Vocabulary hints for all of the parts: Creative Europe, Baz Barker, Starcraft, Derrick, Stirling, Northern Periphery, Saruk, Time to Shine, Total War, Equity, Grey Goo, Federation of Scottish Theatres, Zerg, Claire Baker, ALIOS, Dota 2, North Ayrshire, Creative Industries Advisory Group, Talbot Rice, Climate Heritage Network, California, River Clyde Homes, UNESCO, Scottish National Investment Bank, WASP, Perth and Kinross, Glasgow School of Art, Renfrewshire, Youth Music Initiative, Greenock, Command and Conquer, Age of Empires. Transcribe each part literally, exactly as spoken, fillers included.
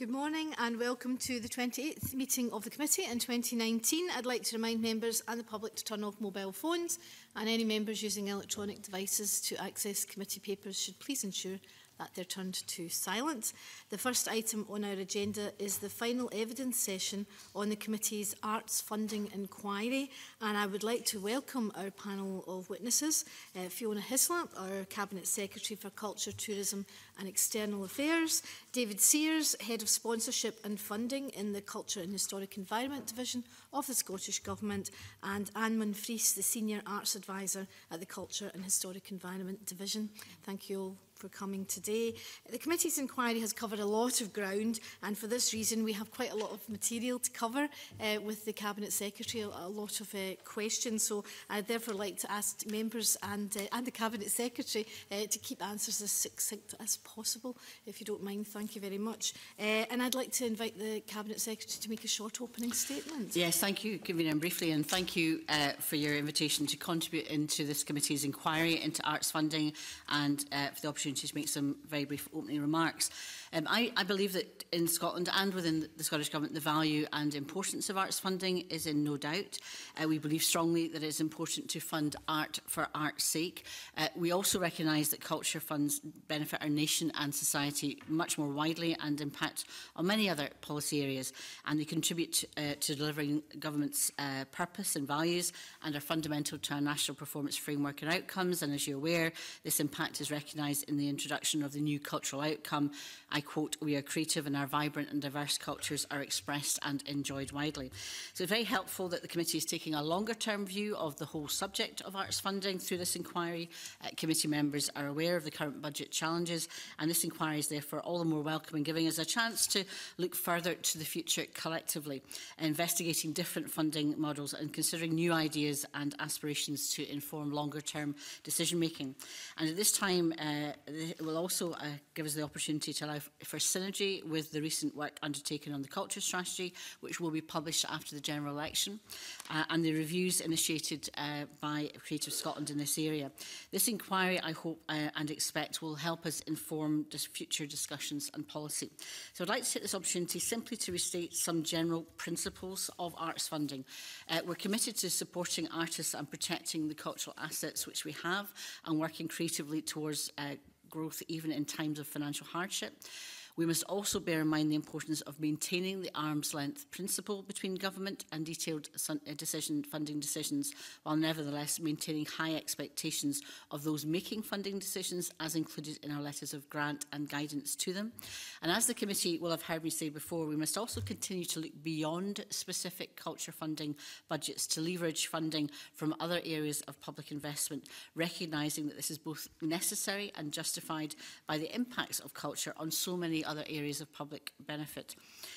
Good morning and welcome to the twenty-eighth meeting of the committee in twenty nineteen. I'd like to remind members and the public to turn off mobile phones, and any members using electronic devices to access committee papers should please ensure that they're turned to silent. The first item on our agenda is the final evidence session on the committee's arts funding inquiry, and I would like to welcome our panel of witnesses, uh, Fiona Hislop, our Cabinet Secretary for Culture, Tourism and External Affairs, David Sears, Head of Sponsorship and Funding in the Culture and Historic Environment Division of the Scottish Government, and Ann Munfries, the Senior Arts Advisor at the Culture and Historic Environment Division. Thank you all for coming today. The committee's inquiry has covered a lot of ground, and for this reason we have quite a lot of material to cover uh, with the Cabinet Secretary, a lot of uh, questions, so I'd therefore like to ask members and, uh, and the Cabinet Secretary uh, to keep answers as succinct as possible, if you don't mind. Thank you very much. Uh, and I'd like to invite the Cabinet Secretary to make a short opening statement. Yes, thank you, Convener, briefly, and thank you uh, for your invitation to contribute into this committee's inquiry into arts funding, and uh, for the opportunity to make some very brief opening remarks. Um, I, I believe that in Scotland and within the Scottish Government, the value and importance of arts funding is in no doubt. Uh, we believe strongly that it is important to fund art for art's sake. Uh, we also recognise that culture funds benefit our nation and society much more widely and impact on many other policy areas, and they contribute uh, to delivering government's uh, purpose and values, and are fundamental to our National Performance Framework and outcomes. And as you're aware, this impact is recognised in the introduction of the new cultural outcome. I quote, "We are creative and our vibrant and diverse cultures are expressed and enjoyed widely." So it's very helpful that the committee is taking a longer term view of the whole subject of arts funding through this inquiry. Uh, committee members are aware of the current budget challenges, and this inquiry is therefore all the more welcome in giving us a chance to look further to the future collectively, investigating different funding models and considering new ideas and aspirations to inform longer term decision making. And at this time, uh, it will also uh, give us the opportunity to allow for synergy with the recent work undertaken on the culture strategy, which will be published after the general election, uh, and the reviews initiated uh, by Creative Scotland in this area. This inquiry, I hope uh, and expect, will help us inform dis future discussions and policy. So I'd like to take this opportunity simply to restate some general principles of arts funding. Uh, we're committed to supporting artists and protecting the cultural assets which we have, and working creatively towards uh, growth even in times of financial hardship. We must also bear in mind the importance of maintaining the arm's length principle between government and detailed decision, funding decisions, while nevertheless maintaining high expectations of those making funding decisions, as included in our letters of grant and guidance to them. And as the committee will have heard me say before, we must also continue to look beyond specific culture funding budgets to leverage funding from other areas of public investment, recognising that this is both necessary and justified by the impacts of culture on so many other areas of public benefit.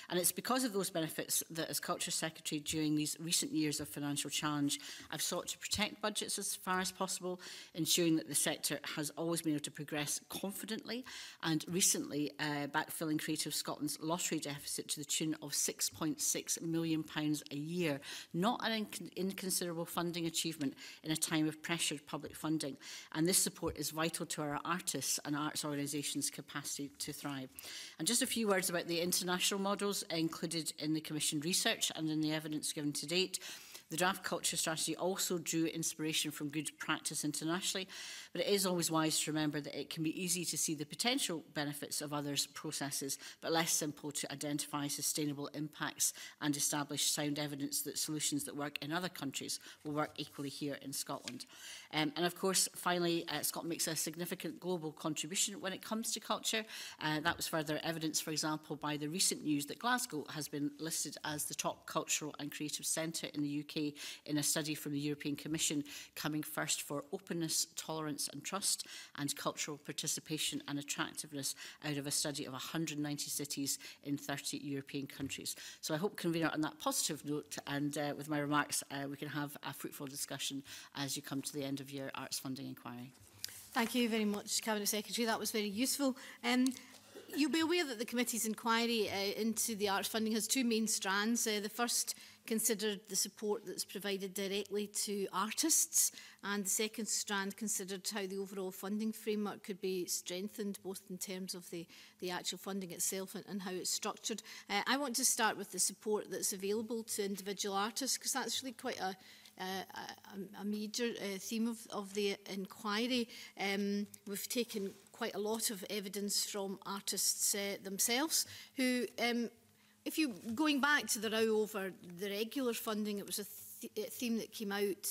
And it's because of those benefits that, as Culture Secretary, during these recent years of financial challenge, I've sought to protect budgets as far as possible, ensuring that the sector has always been able to progress confidently, and recently uh, backfilling Creative Scotland's lottery deficit to the tune of six point six million pounds a year. Not an inconsiderable funding achievement in a time of pressured public funding. And this support is vital to our artists and arts organisations' capacity to thrive. And just a few words about the international models included in the Commission research and in the evidence given to date. The draft culture strategy also drew inspiration from good practice internationally, but it is always wise to remember that it can be easy to see the potential benefits of others' processes, but less simple to identify sustainable impacts and establish sound evidence that solutions that work in other countries will work equally here in Scotland. Um, and of course, finally, uh, Scotland makes a significant global contribution when it comes to culture. Uh, that was further evidence, for example, by the recent news that Glasgow has been listed as the top cultural and creative centre in the U K in a study from the European Commission, coming first for openness, tolerance and trust, and cultural participation and attractiveness, out of a study of one hundred ninety cities in thirty European countries. So I hope, Convener, on that positive note, and uh, with my remarks, uh, we can have a fruitful discussion as you come to the end of your arts funding inquiry. Thank you very much, Cabinet Secretary. That was very useful. Um, You'll be aware that the committee's inquiry uh, into the arts funding has two main strands. Uh, the first considered the support that's provided directly to artists, and the second strand considered how the overall funding framework could be strengthened, both in terms of the, the actual funding itself and, and how it's structured. Uh, I want to start with the support that's available to individual artists, because that's really quite a, Uh, a, a major uh, theme of, of the inquiry. Um, we've taken quite a lot of evidence from artists uh, themselves who, um, if you going back to the row over the regular funding, it was a, th a theme that came out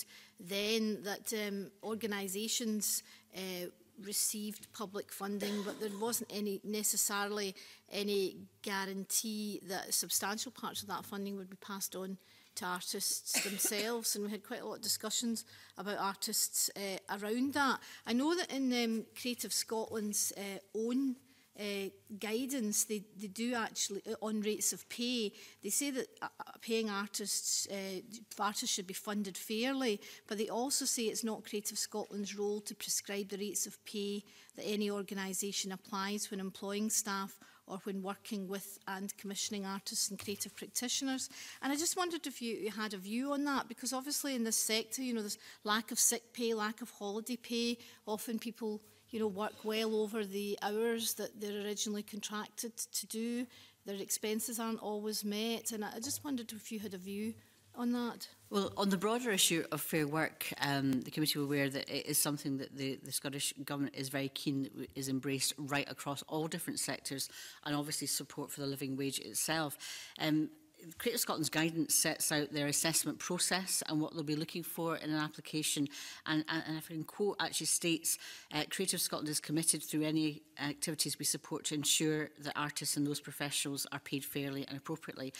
then that um, organisations uh, received public funding, but there wasn't any necessarily any guarantee that substantial parts of that funding would be passed on to artists themselves, and we had quite a lot of discussions about artists uh, around that. I know that in um, Creative Scotland's uh, own uh, guidance, they, they do actually, uh, on rates of pay, they say that uh, paying artists, uh, artists should be funded fairly, but they also say it's not Creative Scotland's role to prescribe the rates of pay that any organisation applies when employing staff or when working with and commissioning artists and creative practitioners. And I just wondered if you had a view on that, because obviously in this sector, you know, there's lack of sick pay, lack of holiday pay. Often people, you know, work well over the hours that they're originally contracted to do. Their expenses aren't always met. And I just wondered if you had a view on that. Well, on the broader issue of fair work, um, the committee were aware that it is something that the, the Scottish Government is very keen that is embraced right across all different sectors, and obviously support for the living wage itself. Um, Creative Scotland's guidance sets out their assessment process and what they'll be looking for in an application, and, and, and if I can quote, actually states, uh, Creative Scotland is committed through any activities we support to ensure that artists and those professionals are paid fairly and appropriately.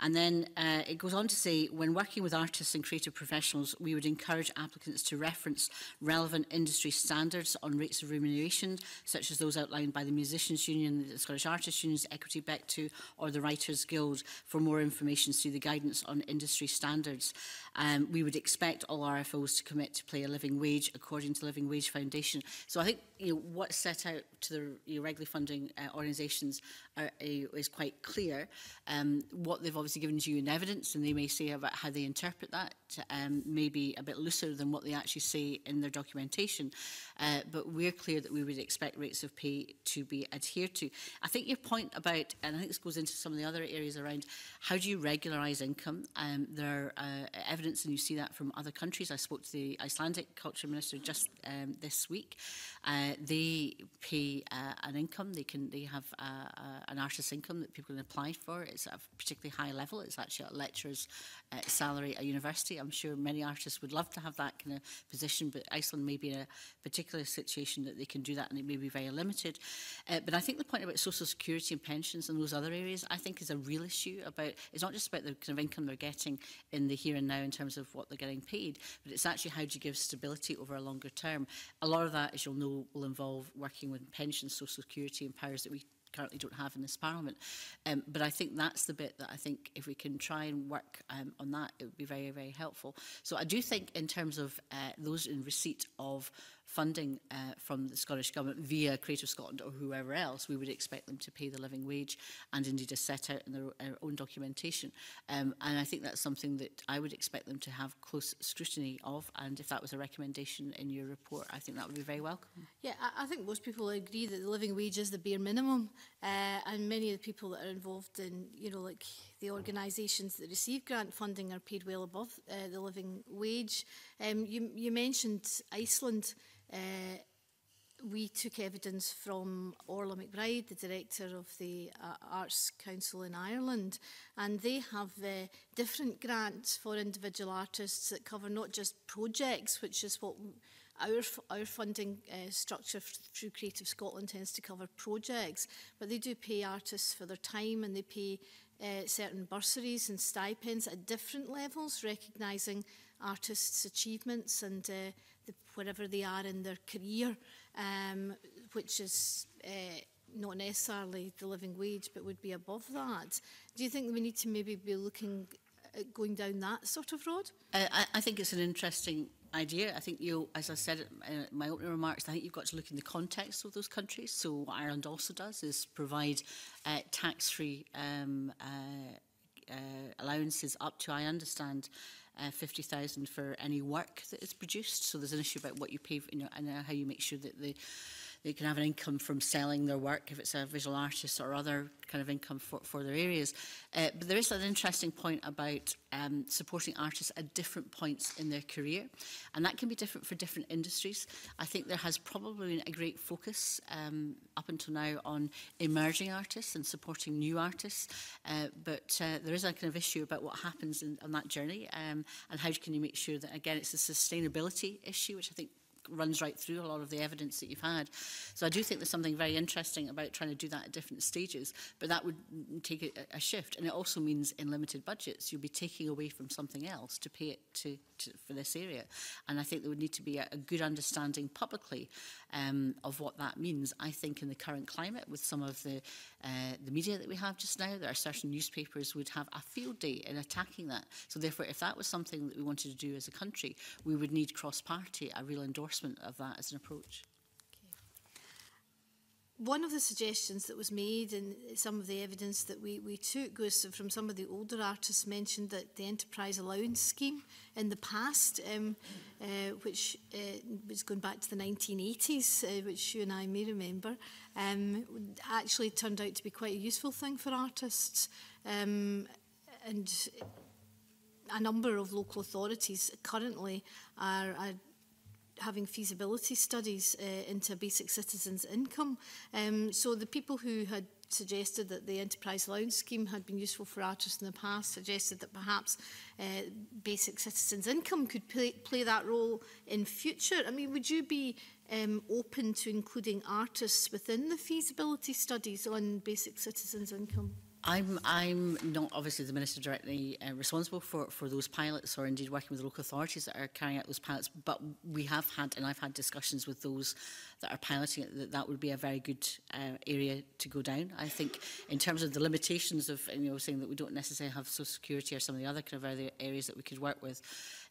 And then uh, it goes on to say, when working with artists and creative professionals, we would encourage applicants to reference relevant industry standards on rates of remuneration, such as those outlined by the Musicians' Union, the Scottish Artists' Unions, Equity, Beck two, or the Writers Guild, for more information through the guidance on industry standards. Um, we would expect all R F Os to commit to pay a living wage according to Living Wage Foundation. So I think, you know, what's set out to the you know, regularly funding uh, organisations are, uh, is quite clear. Um, what they've obviously given to you in evidence, and they may say about how they interpret that, um, may be a bit looser than what they actually say in their documentation. Uh, but we're clear that we would expect rates of pay to be adhered to. I think your point about, and I think this goes into some of the other areas around, how do you regularise income? Um, there are uh, evidence, and you see that from other countries. I spoke to the Icelandic culture minister just um, this week. Uh, they pay uh, an income. They can. They have uh, uh, an artist's income that people can apply for. It's at a particularly high level. It's actually a lecturer's uh, salary at university. I'm sure many artists would love to have that kind of position, but Iceland may be in a particular situation that they can do that, and it may be very limited. Uh, but I think the point about social security and pensions and those other areas, I think, is a real issue. About it's not just about the kind of income they're getting in the here and now in terms of what they're getting paid, but it's actually how do you give stability over a longer term. A lot of that, as you'll know, will involve working with pensions, social security, and powers that we currently don't have in this Parliament. Um, but I think that's the bit that I think if we can try and work um, on that, it would be very, very helpful. So I do think in terms of uh, those in receipt of funding uh, from the Scottish Government via Creative Scotland or whoever else, we would expect them to pay the living wage, and indeed as set out in their uh, own documentation. Um, and I think that's something that I would expect them to have close scrutiny of, and if that was a recommendation in your report, I think that would be very welcome. Yeah, I, I think most people agree that the living wage is the bare minimum, uh, and many of the people that are involved in, you know, like the organisations that receive grant funding are paid well above uh, the living wage. Um, you, you mentioned Iceland. Uh, we took evidence from Orlaith McBride, the director of the uh, Arts Council in Ireland, and they have uh, different grants for individual artists that cover not just projects, which is what our, our funding uh, structure through Creative Scotland tends to cover projects, but they do pay artists for their time, and they pay uh, certain bursaries and stipends at different levels, recognising artists' achievements and uh, the, wherever they are in their career, um, which is uh, not necessarily the living wage, but would be above that. Do you think we need to maybe be looking at going down that sort of road? Uh, I, I think it's an interesting idea. I think, you, as I said in my opening remarks, I think you've got to look in the context of those countries. So what Ireland also does is provide uh, tax-free um, uh, uh, allowances up to, I understand, Uh, fifty thousand for any work that is produced. So there's an issue about what you pay, you know, and how you make sure that they, they can have an income from selling their work, if it's a visual artist or other kind of income for, for their areas. Uh, but there is an interesting point about um, supporting artists at different points in their career, and that can be different for different industries. I think there has probably been a great focus um, up until now on emerging artists and supporting new artists, uh, but uh, there is a kind of issue about what happens in, on that journey. Um, And how can you make sure that, again, it's a sustainability issue, which I think runs right through a lot of the evidence that you've had. So I do think there's something very interesting about trying to do that at different stages, but that would take a, a shift. And it also means in limited budgets, you'll be taking away from something else to pay it to, to for this area. And I think there would need to be a, a good understanding publicly um, of what that means. I think in the current climate, with some of the, uh, the media that we have just now, there are certain newspapers would have a field day in attacking that. So therefore, if that was something that we wanted to do as a country, we would need cross-party, a real endorsement of that as an approach. Okay. One of the suggestions that was made in some of the evidence that we, we took was from some of the older artists mentioned that the enterprise allowance scheme in the past, um, uh, which uh, was going back to the nineteen eighties, uh, which you and I may remember, um, actually turned out to be quite a useful thing for artists. Um, and a number of local authorities currently are... are having feasibility studies uh, into basic citizens' income. Um, so the people who had suggested that the enterprise allowance scheme had been useful for artists in the past suggested that perhaps uh, basic citizens' income could play, play that role in future. I mean, would you be um, open to including artists within the feasibility studies on basic citizens' income? I'm, I'm not obviously the minister directly uh, responsible for, for those pilots or indeed working with local authorities that are carrying out those pilots, but we have had, and I've had discussions with those that are piloting it, that that would be a very good uh, area to go down. I think in terms of the limitations of, you know, saying that we don't necessarily have social security or some of the other kind of other areas that we could work with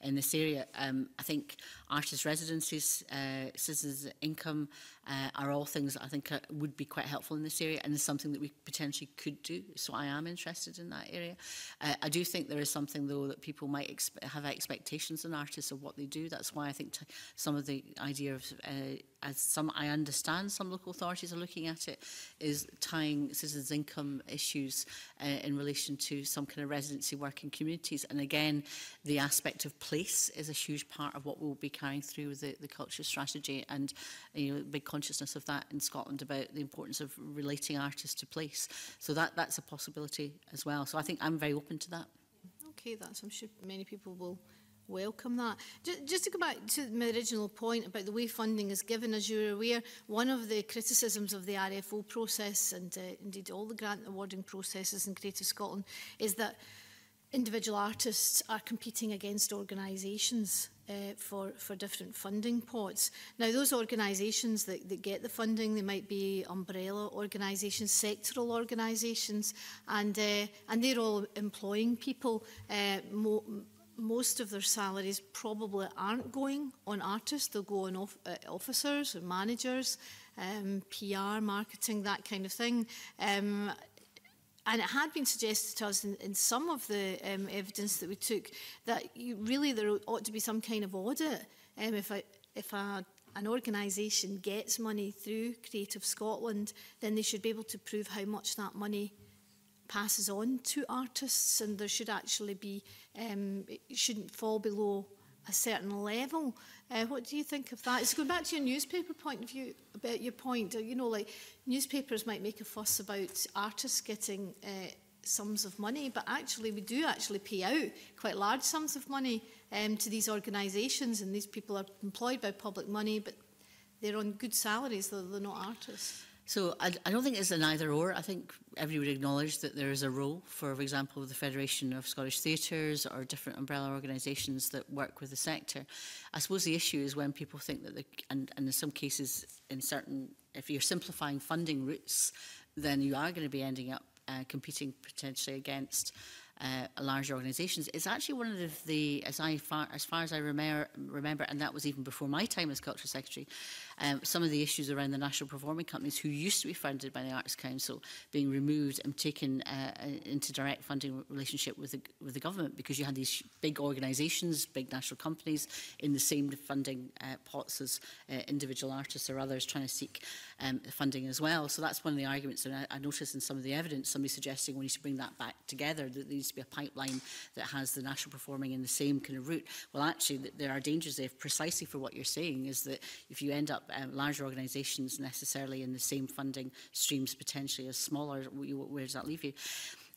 in this area, um, I think artist residencies, uh, citizens' income uh, are all things that I think are, would be quite helpful in this area, and is something that we potentially could do. So I am interested in that area. Uh, I do think there is something, though, that people might expe- have expectations in artists of what they do. That's why I think t- some of the idea of, uh, as some I understand some local authorities are looking at it, is tying citizens' income issues uh, in relation to some kind of residency work in communities. And again, the aspect of place is a huge part of what we'll be carrying through with the, the culture strategy, and, you know, big consciousness of that in Scotland about the importance of relating artists to place. So that, that's a possibility as well. So I think I'm very open to that. Okay, that's, I'm sure many people will welcome that. Just, just to go back to my original point about the way funding is given, as you're aware, one of the criticisms of the R F O process, and uh, indeed all the grant awarding processes in Creative Scotland, is that individual artists are competing against organisations Uh, for, for different funding pots. Now, those organisations that, that get the funding, they might be umbrella organisations, sectoral organisations, and, uh, and they're all employing people. Uh, mo most of their salaries probably aren't going on artists. They'll go on off uh, officers or managers, um, P R, marketing, that kind of thing. Um, And it had been suggested to us in, in some of the um, evidence that we took that you, really there ought to be some kind of audit um, if, I, if a, an organisation gets money through Creative Scotland, then they should be able to prove how much that money passes on to artists, and there should actually be um, it shouldn't fall below a certain level. Uh, what do you think of that? It's going back to your newspaper point of view, about your point. You know, like newspapers might make a fuss about artists getting uh, sums of money, but actually we do actually pay out quite large sums of money um, to these organisations, and these people are employed by public money, but they're on good salaries, though they're not artists. So I, I don't think it's an either-or. I think everybody would acknowledge that there is a role, for, for example, the Federation of Scottish Theatres or different umbrella organisations that work with the sector. I suppose the issue is when people think that, and, and in some cases, in certain, if you're simplifying funding routes, then you are going to be ending up uh, competing potentially against uh, large organisations. It's actually one of the, as, I far, as far as I remember, remember, and that was even before my time as Culture Secretary, um, some of the issues around the national performing companies who used to be funded by the Arts Council being removed and taken uh, into direct funding relationship with the, with the government, because you had these big organisations, big national companies in the same funding uh, pots as uh, individual artists or others trying to seek um, funding as well. So that's one of the arguments, and I, I noticed in some of the evidence somebody suggesting we need to bring that back together, that there needs to be a pipeline that has the national performing in the same kind of route. Well, actually, th there are dangers there precisely for what you're saying, is that if you end up um, larger organisations necessarily in the same funding streams potentially as smaller, where does that leave you?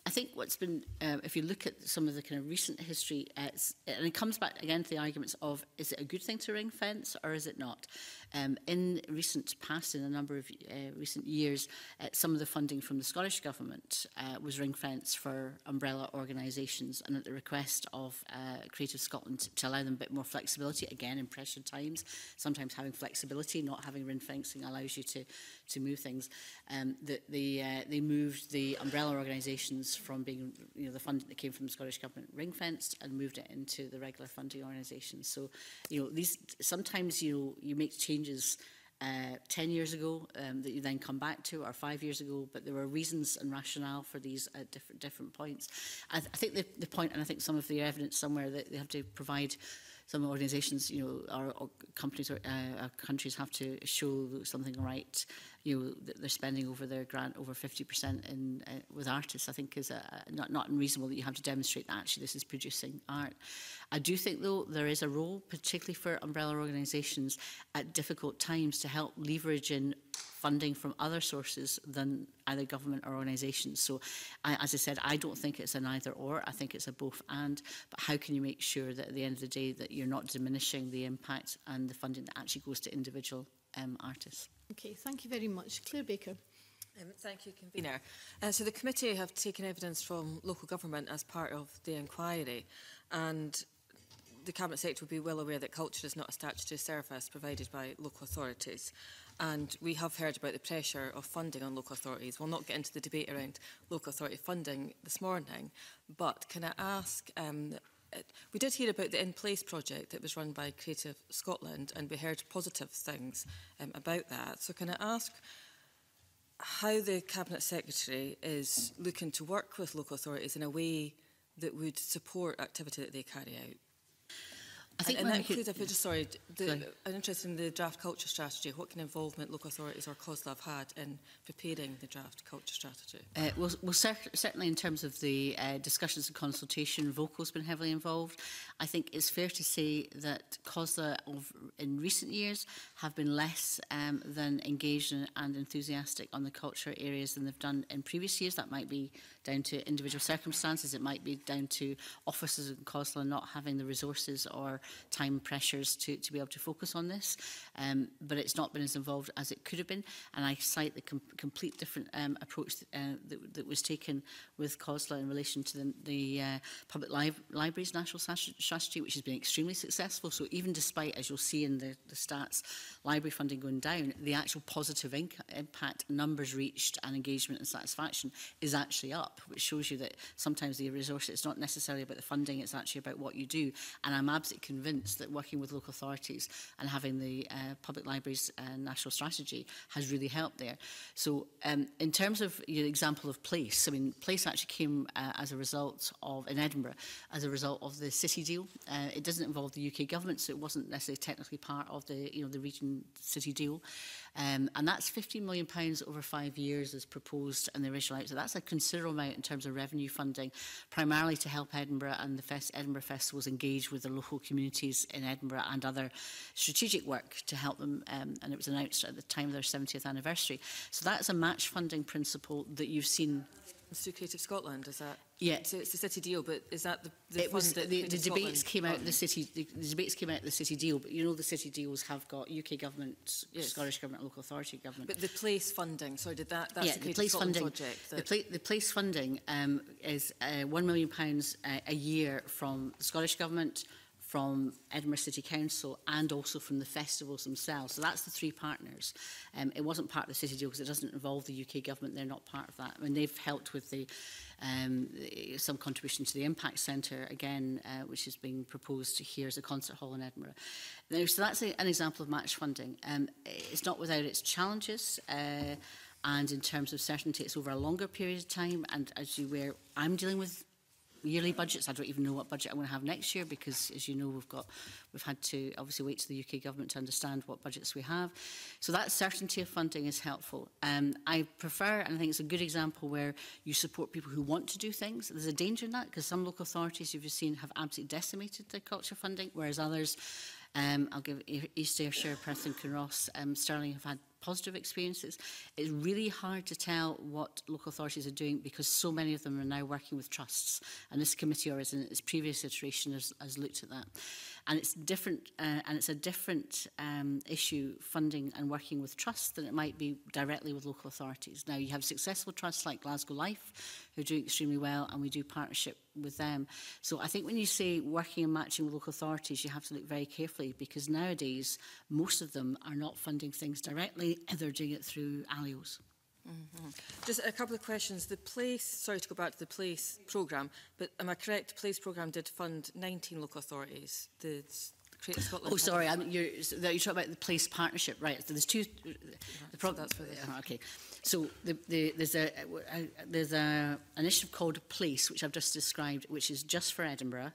I think what's been, uh, if you look at some of the kind of recent history, uh, and it comes back again to the arguments of, is it a good thing to ring fence or is it not? Um, in recent past, in a number of uh, recent years, uh, some of the funding from the Scottish Government uh, was ring fence for umbrella organisations, and at the request of uh, Creative Scotland to allow them a bit more flexibility, again in pressured times. Sometimes having flexibility, not having ring fencing, allows you to, to move things. Um, the, the, uh, they moved the umbrella organisations from being, you know, the funding that came from the Scottish Government ring-fenced and moved it into the regular funding organisations. So, you know, these sometimes, you know, you make changes uh, ten years ago um, that you then come back to, or five years ago, but there were reasons and rationale for these at different, different points. I, th I think the, the point, and I think some of the evidence somewhere that they have to provide, some organisations, you know, our, our companies or uh, our countries have to show something right. You know, that they're spending over their grant over fifty percent in uh, with artists. I think is a, a not not unreasonable that you have to demonstrate that actually this is producing art. I do think though there is a role, particularly for umbrella organisations, at difficult times to help leverage in funding from other sources than either government or organisations. So, I, as I said, I don't think it's an either or. I think it's a both and. But how can you make sure that at the end of the day that you're not diminishing the impact and the funding that actually goes to individual um, artists? Okay, thank you very much. Claire Baker. Um, thank you, Convener. Uh, so the committee have taken evidence from local government as part of the inquiry, and the Cabinet Secretary will be well aware that culture is not a statutory service provided by local authorities. And we have heard about the pressure of funding on local authorities. We'll not get into the debate around local authority funding this morning, but can I ask, um, we did hear about the In Place project that was run by Creative Scotland, and we heard positive things um, about that. So can I ask how the Cabinet Secretary is looking to work with local authorities in a way that would support activity that they carry out? I think and, and that includes, could, just, sorry, the, sorry. an interest in the draft culture strategy. What kind of involvement local authorities or COSLA have had in preparing the draft culture strategy? Uh, well, well cer certainly in terms of the uh, discussions and consultation, Vocal's been heavily involved. I think it's fair to say that COSLA of, in recent years have been less um, than engaged and enthusiastic on the culture areas than they've done in previous years. That might be down to individual circumstances. It might be down to offices in COSLA not having the resources or time pressures to, to be able to focus on this, um, but it's not been as involved as it could have been, and I cite the com complete different um, approach th uh, that, that was taken with COSLA in relation to the, the uh, Public li Libraries National Strategy, which has been extremely successful. So even despite, as you'll see in the, the stats, library funding going down, the actual positive impact, numbers reached and engagement and satisfaction is actually up, which shows you that sometimes the resource, it's not necessarily about the funding, it's actually about what you do. And I'm absolutely convinced convinced that working with local authorities and having the uh, public libraries uh, national strategy has really helped there. So um, in terms of your example of place, I mean, place actually came uh, as a result of, in Edinburgh, as a result of the city deal. Uh, it doesn't involve the U K government, so it wasn't necessarily technically part of the, you know, the region city deal. Um, and that's fifteen million pounds over five years as proposed in the original outset. That's a considerable amount in terms of revenue funding, primarily to help Edinburgh and the Fest Edinburgh Festivals engage with the local communities in Edinburgh and other strategic work to help them. Um, and it was announced at the time of their seventieth anniversary. So that's a match funding principle that you've seen. It's through Creative Scotland, is that? Yeah, so it's the city deal, but is that the, the it was that the, the debates came out of the city. The, the debates came out of the city deal, but you know the city deals have got U K government, yes. Scottish government, local authority government. But the place funding, so did that? That's yeah, the, the place Scotland funding project. The, pla the place funding um, is uh, one million pounds uh, a year from the Scottish government, from Edinburgh City Council and also from the festivals themselves. So that's the three partners. Um, it wasn't part of the city deal because it doesn't involve the U K government. They're not part of that. I mean, they've helped with the, um, the, some contribution to the Impact Centre, again, uh, which is being proposed here as a concert hall in Edinburgh. There, so that's a, an example of match funding. Um, it's not without its challenges. Uh, and in terms of certainty, it's over a longer period of time. And as you were, I'm dealing with yearly budgets. I don't even know what budget I'm going to have next year because, as you know, we've got we've had to obviously wait to the U K government to understand what budgets we have. So that certainty of funding is helpful. Um, I prefer, and I think it's a good example where you support people who want to do things. There's a danger in that because some local authorities you've seen have absolutely decimated their culture funding, whereas others, um, I'll give East Ayrshire, Perth and Kinross, um, Stirling have had positive experiences. It's really hard to tell what local authorities are doing because so many of them are now working with trusts, and this committee, or as in its previous iteration, has, has looked at that. And it's different, uh, and it's a different um, issue, funding and working with trusts, than it might be directly with local authorities. Now, you have successful trusts like Glasgow Life, who are doing extremely well, and we do partnership with them. So I think when you say working and matching with local authorities, you have to look very carefully because nowadays most of them are not funding things directly; they're doing it through alios. Mm-hmm. Just a couple of questions. The place, sorry to go back to the place programme, but am I correct? The place programme did fund nineteen local authorities. The Creative Scotland. Oh, sorry, I mean, you're, you're talking about the place partnership, right? So there's two. Yeah, the so that's for the, oh, okay. So the, the, there's a, a there's a an initiative called Place, which I've just described, which is just for Edinburgh,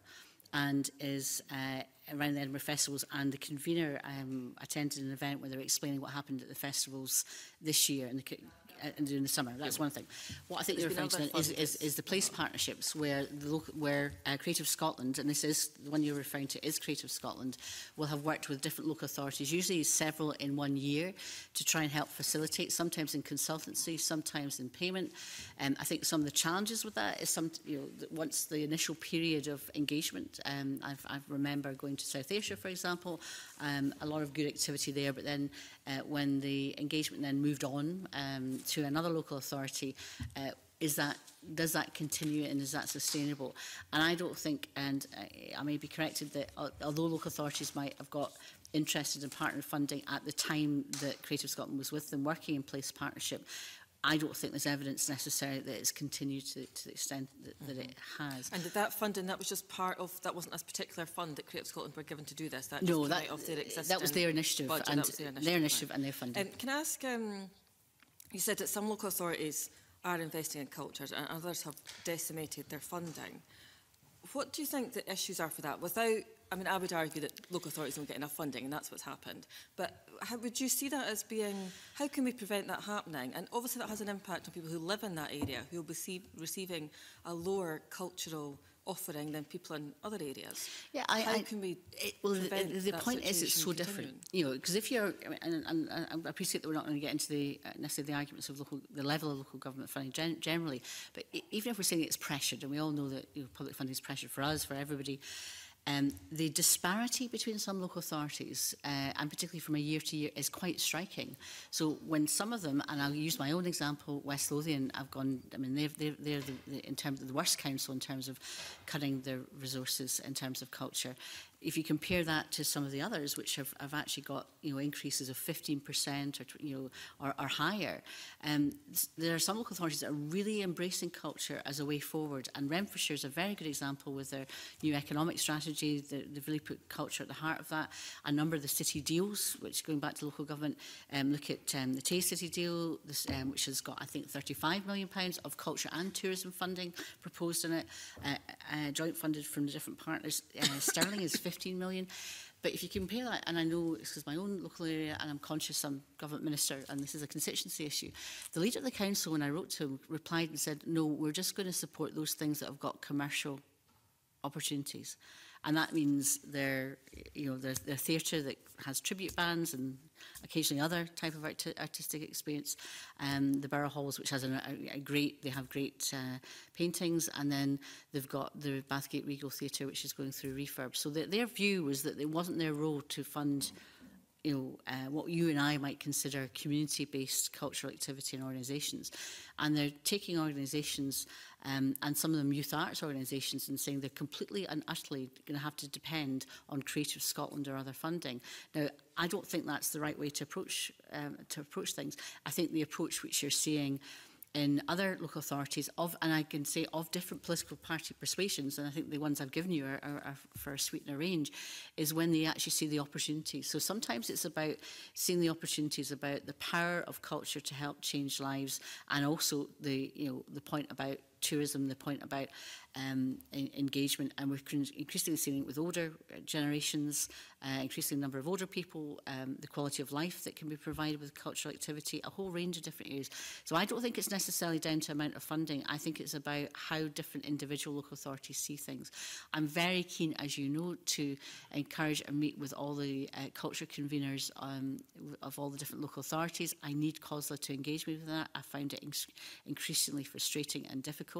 and is uh, around the Edinburgh festivals. And the convener um, attended an event where they were explaining what happened at the festivals this year and, the, uh, and during the summer. That's one thing. What I think you're referring to is, is, is the place partnerships, where the local, where uh, Creative Scotland, and this is the one you're referring to, is Creative Scotland, will have worked with different local authorities, usually several in one year, to try and help facilitate. Sometimes in consultancy, sometimes in payment. And um, I think some of the challenges with that is some, you know, that once the initial period of engagement, um, I've, I remember going to South Ayrshire, for example, um, a lot of good activity there, but then uh, when the engagement then moved on um, to another local authority, uh, is that, does that continue and is that sustainable? And I don't think, and I, I may be corrected, that uh, although local authorities might have got interested in partner funding at the time that Creative Scotland was with them working in place partnership, I don't think there's evidence necessary that it's continued to, to the extent that, that mm-hmm. it has. And that funding, that was just part of, that wasn't a particular fund that Creative Scotland were given to do this? That no, that, of their that was their initiative, budget, and, that was their initiative, their initiative right. and their funding. Um, can I ask, um, you said that some local authorities are investing in cultures and others have decimated their funding. What do you think the issues are for that? Without, I mean, I would argue that local authorities don't get enough funding, and that's what's happened. But how would you see that as being, how can we prevent that happening? And obviously that has an impact on people who live in that area, who will be see, receiving a lower cultural offering than people in other areas. Yeah, I, how I, can we it, well, prevent the, the that point is it's so continuing? different, you know, because if you're, I mean, and, and, and I appreciate that we're not going to get into the uh, necessarily the arguments of local, the level of local government funding gen generally, but even if we're saying it's pressured, and we all know that, you know, public funding is pressured for us, for everybody. Um, the disparity between some local authorities, uh, and particularly from a year to year, is quite striking. So when some of them, and I'll use my own example, West Lothian, I've gone, I mean, they've, they're, they're the, the, in terms of the worst council in terms of cutting their resources in terms of culture. If you compare that to some of the others, which have, have actually got, you know, increases of fifteen percent or, you know, or, or higher, um, there are some local authorities that are really embracing culture as a way forward. And Renfrewshire is a very good example with their new economic strategy. They, they've really put culture at the heart of that. A number of the city deals, which, going back to local government, um, look at um, the Tay City deal, this, um, which has got, I think, thirty-five million pounds of culture and tourism funding proposed in it, uh, uh, joint funded from the different partners. Uh, Stirling is fifteen million. But if you compare that, and I know it's because my own local area, and I'm conscious I'm government minister, and this is a constituency issue, the leader of the council, when I wrote to him, replied and said, no, we're just going to support those things that have got commercial opportunities. And that means their, you know, their, their theatre that has tribute bands and occasionally other type of arti artistic experience. Um, the Borough Halls, which has an, a, a great, they have great uh, paintings, and then they've got the Bathgate Regal Theatre, which is going through refurb. So the, their view was that it wasn't their role to fund you know, uh, what you and I might consider community-based cultural activity and organisations. And they're taking organisations, um, and some of them youth arts organisations, and saying they're completely and utterly going to have to depend on Creative Scotland or other funding. Now, I don't think that's the right way to approach, um, to approach things. I think the approach which you're seeing in other local authorities of, and I can say of different political party persuasions, and I think the ones I've given you are, are, are for a sweetener range, is when they actually see the opportunities. So sometimes it's about seeing the opportunities about the power of culture to help change lives, and also the, you know, the point about tourism, the point about um, engagement, and we're increasingly seeing it with older generations, uh, increasing the number of older people, um, the quality of life that can be provided with cultural activity, a whole range of different areas. So I don't think it's necessarily down to amount of funding. I think it's about how different individual local authorities see things. I'm very keen, as you know, to encourage and meet with all the uh, culture conveners um, of all the different local authorities. I need COSLA to engage me with that. I found it inc increasingly frustrating and difficult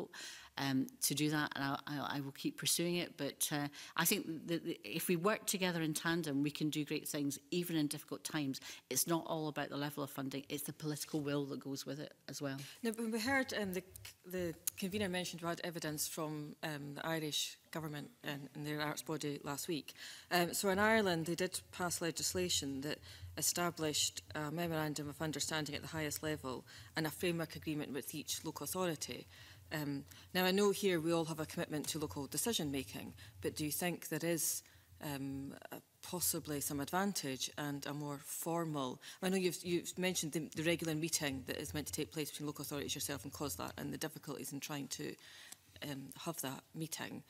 Um, to do that, and I, I, I will keep pursuing it, but uh, I think that if we work together in tandem, we can do great things even in difficult times. It's not all about the level of funding, it's the political will that goes with it as well. Now, when we heard um, the, the convener mentioned about evidence from um, the Irish government and, and their arts body last week. Um, so in Ireland, they did pass legislation that established a memorandum of understanding at the highest level and a framework agreement with each local authority. Um, now, I know here we all have a commitment to local decision-making, but do you think there is um, possibly some advantage and a more formal... I know you've, you've mentioned the, the regular meeting that is meant to take place between local authorities, yourself and COSLA, and the difficulties in trying to um, have that meeting.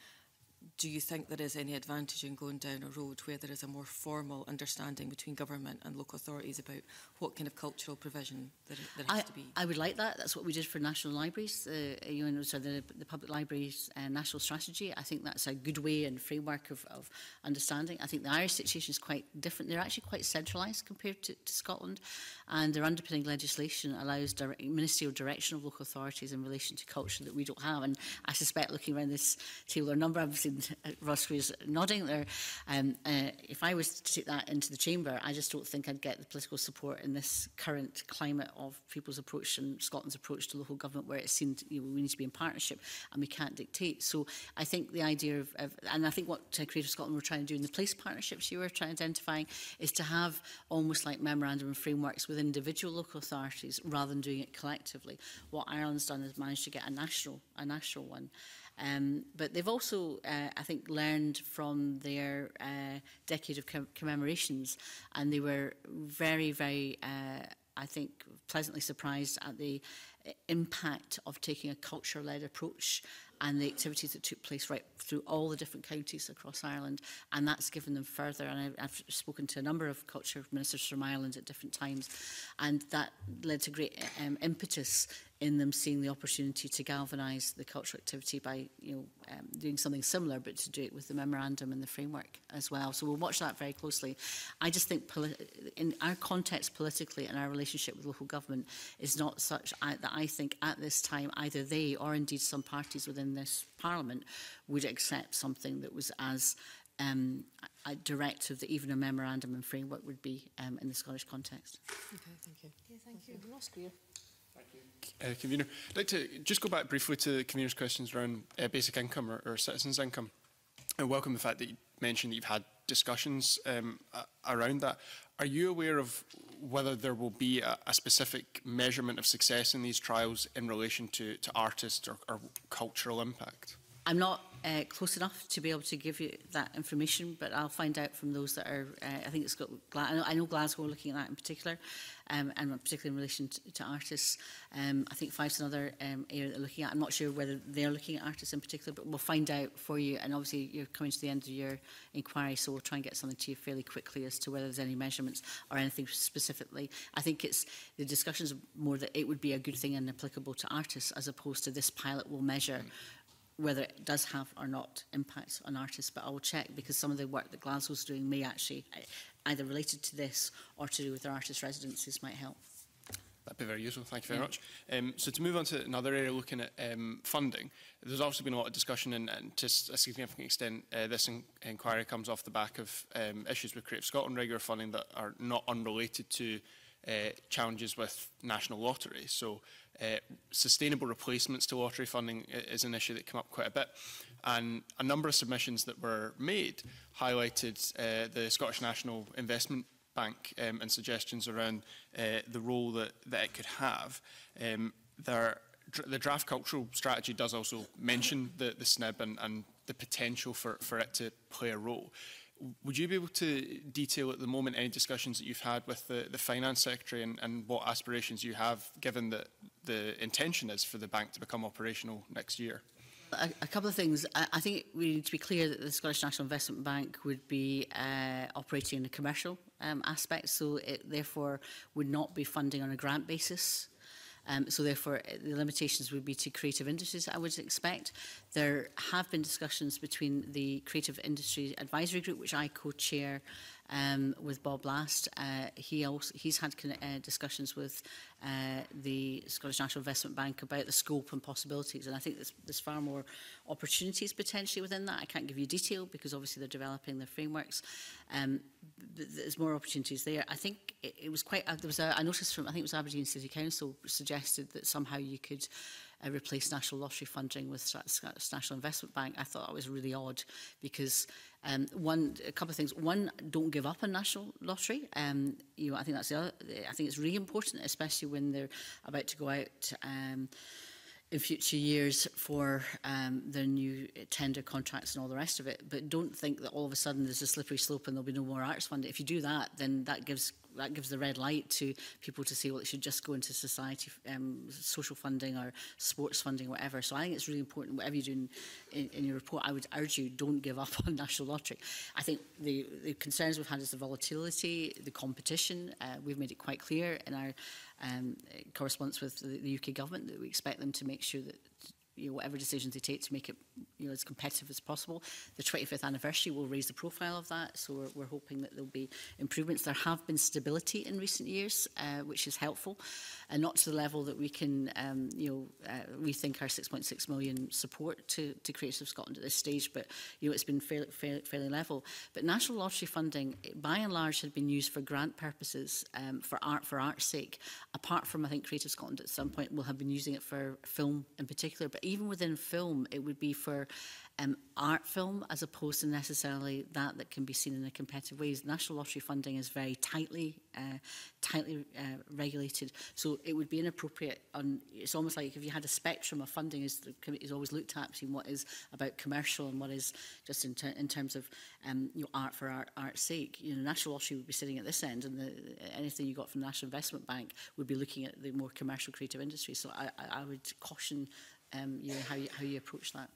Do you think there is any advantage in going down a road where there is a more formal understanding between government and local authorities about what kind of cultural provision there, there has I, to be? I would like that. That's what we did for national libraries, uh, you know, so the, the public libraries uh, national strategy. I think that's a good way and framework of, of understanding. I think the Irish situation is quite different. They're actually quite centralised compared to, to Scotland, and their underpinning legislation allows direct, ministerial direction of local authorities in relation to culture that we don't have. And I suspect, looking around this table, there are a number of Roscoe is nodding there. Um, uh, if I was to take that into the chamber, I just don't think I'd get the political support in this current climate of people's approach and Scotland's approach to local government, where it seemed, you know, we need to be in partnership and we can't dictate. So I think the idea of, of and I think what uh, Creative Scotland were trying to do in the place partnerships you were trying to identify is to have almost like memorandum and frameworks with individual local authorities rather than doing it collectively. What Ireland's done is managed to get a national, a national one. Um, but they've also, uh, I think, learned from their uh, decade of com commemorations, and they were very, very, uh, I think, pleasantly surprised at the impact of taking a culture-led approach and the activities that took place right through all the different counties across Ireland, and that's given them further. And I, I've spoken to a number of culture ministers from Ireland at different times, and that led to great um, impetus in them seeing the opportunity to galvanise the cultural activity by, you know, um, doing something similar, but to do it with the memorandum and the framework as well. So we'll watch that very closely. I just think in our context politically and our relationship with local government is not such that I think at this time either they or indeed some parties within this Parliament would accept something that was as um, a directive that even a memorandum and framework would be um, in the Scottish context. Okay, thank you. Yeah, thank, thank you. you. Ross Greer. Thank you, uh, Convener. I'd like to just go back briefly to the Convener's questions around uh, basic income or, or citizens' income. I welcome the fact that you mentioned that you've had discussions um, around that. Are you aware of whether there will be a, a specific measurement of success in these trials in relation to, to artists or, or cultural impact? I'm not uh, close enough to be able to give you that information, but I'll find out from those that are, uh, I think it's got, I know, I know Glasgow are looking at that in particular, um, and particularly in relation to, to artists. Um, I think Fife's another um, area they're looking at. I'm not sure whether they're looking at artists in particular, but we'll find out for you. And obviously you're coming to the end of your inquiry, so we'll try and get something to you fairly quickly as to whether there's any measurements or anything specifically. I think it's the discussions more that it would be a good thing and applicable to artists, as opposed to this pilot will measure whether it does have or not impact on artists, but I will check, because some of the work that Glasgow's doing may actually either related to this or to do with their artist residencies might help. That'd be very useful. Thank you very mm. much. Um, so to move on to another area, looking at um, funding, there's obviously been a lot of discussion, and, and to a significant extent, uh, this in inquiry comes off the back of um, issues with Creative Scotland regular funding that are not unrelated to uh, challenges with national lottery. So uh, sustainable replacements to lottery funding is an issue that came up quite a bit. And a number of submissions that were made highlighted uh, the Scottish National Investment Bank um, and suggestions around uh, the role that, that it could have. Um, there, the draft cultural strategy does also mention the, the S N I B and, and the potential for, for it to play a role. Would you be able to detail at the moment any discussions that you've had with the, the Finance Secretary and, and what aspirations you have, given that the intention is for the bank to become operational next year? A, a couple of things. I, I think we need to be clear that the Scottish National Investment Bank would be uh, operating in a commercial um, aspect, so it therefore would not be funding on a grant basis. Um, so therefore, the limitations would be to creative industries, I would expect. There have been discussions between the Creative Industries Advisory Group, which I co-chair um, with Bob Last. Uh, he also, he's had uh, discussions with uh, the Scottish National Investment Bank about the scope and possibilities. And I think there's, there's far more opportunities potentially within that. I can't give you detail because obviously they're developing their frameworks. Um, but there's more opportunities there. I think it, it was quite, there was a, I noticed from, I think it was Aberdeen City Council suggested that somehow you could uh, replace national lottery funding with Scottish National Investment Bank. I thought that was really odd because um, one, a couple of things. One, don't give up on national lottery. Um, you know, I think that's the other. I think it's really important, especially when they're about to go out um, in future years for um, their new tender contracts and all the rest of it. But don't think that all of a sudden there's a slippery slope and there'll be no more arts funding. If you do that, then that gives that gives the red light to people to say, well, it should just go into society, um, social funding or sports funding, whatever. So I think it's really important, whatever you do in, in, in your report, I would urge you, don't give up on national lottery. I think the, the concerns we've had is the volatility, the competition. Uh, we've made it quite clear in our um, correspondence with the, the U K government that we expect them to make sure that you know, whatever decisions they take to make it you know, as competitive as possible. The twenty-fifth anniversary will raise the profile of that, so we're, we're hoping that there'll be improvements. There have been stability in recent years, uh, which is helpful, and not to the level that we can um, you know, uh, rethink our six point six million support to, to Creative Scotland at this stage, but you know, it's been fairly, fairly, fairly level. But national lottery funding, by and large, had been used for grant purposes, um, for art, for art's sake, apart from, I think, Creative Scotland at some point will have been using it for film in particular, but even within film, it would be for um, art film as opposed to necessarily that that can be seen in a competitive way. National lottery funding is very tightly, uh, tightly uh, regulated, so it would be inappropriate. On it's almost like if you had a spectrum of funding, as the committee is always looked at between what is about commercial and what is just in, ter in terms of um, you know, art for art, art's sake. You know, national lottery would be sitting at this end, and the, anything you got from the National Investment Bank would be looking at the more commercial creative industry. So I, I would caution. Um, you know, how, you, how you approach that.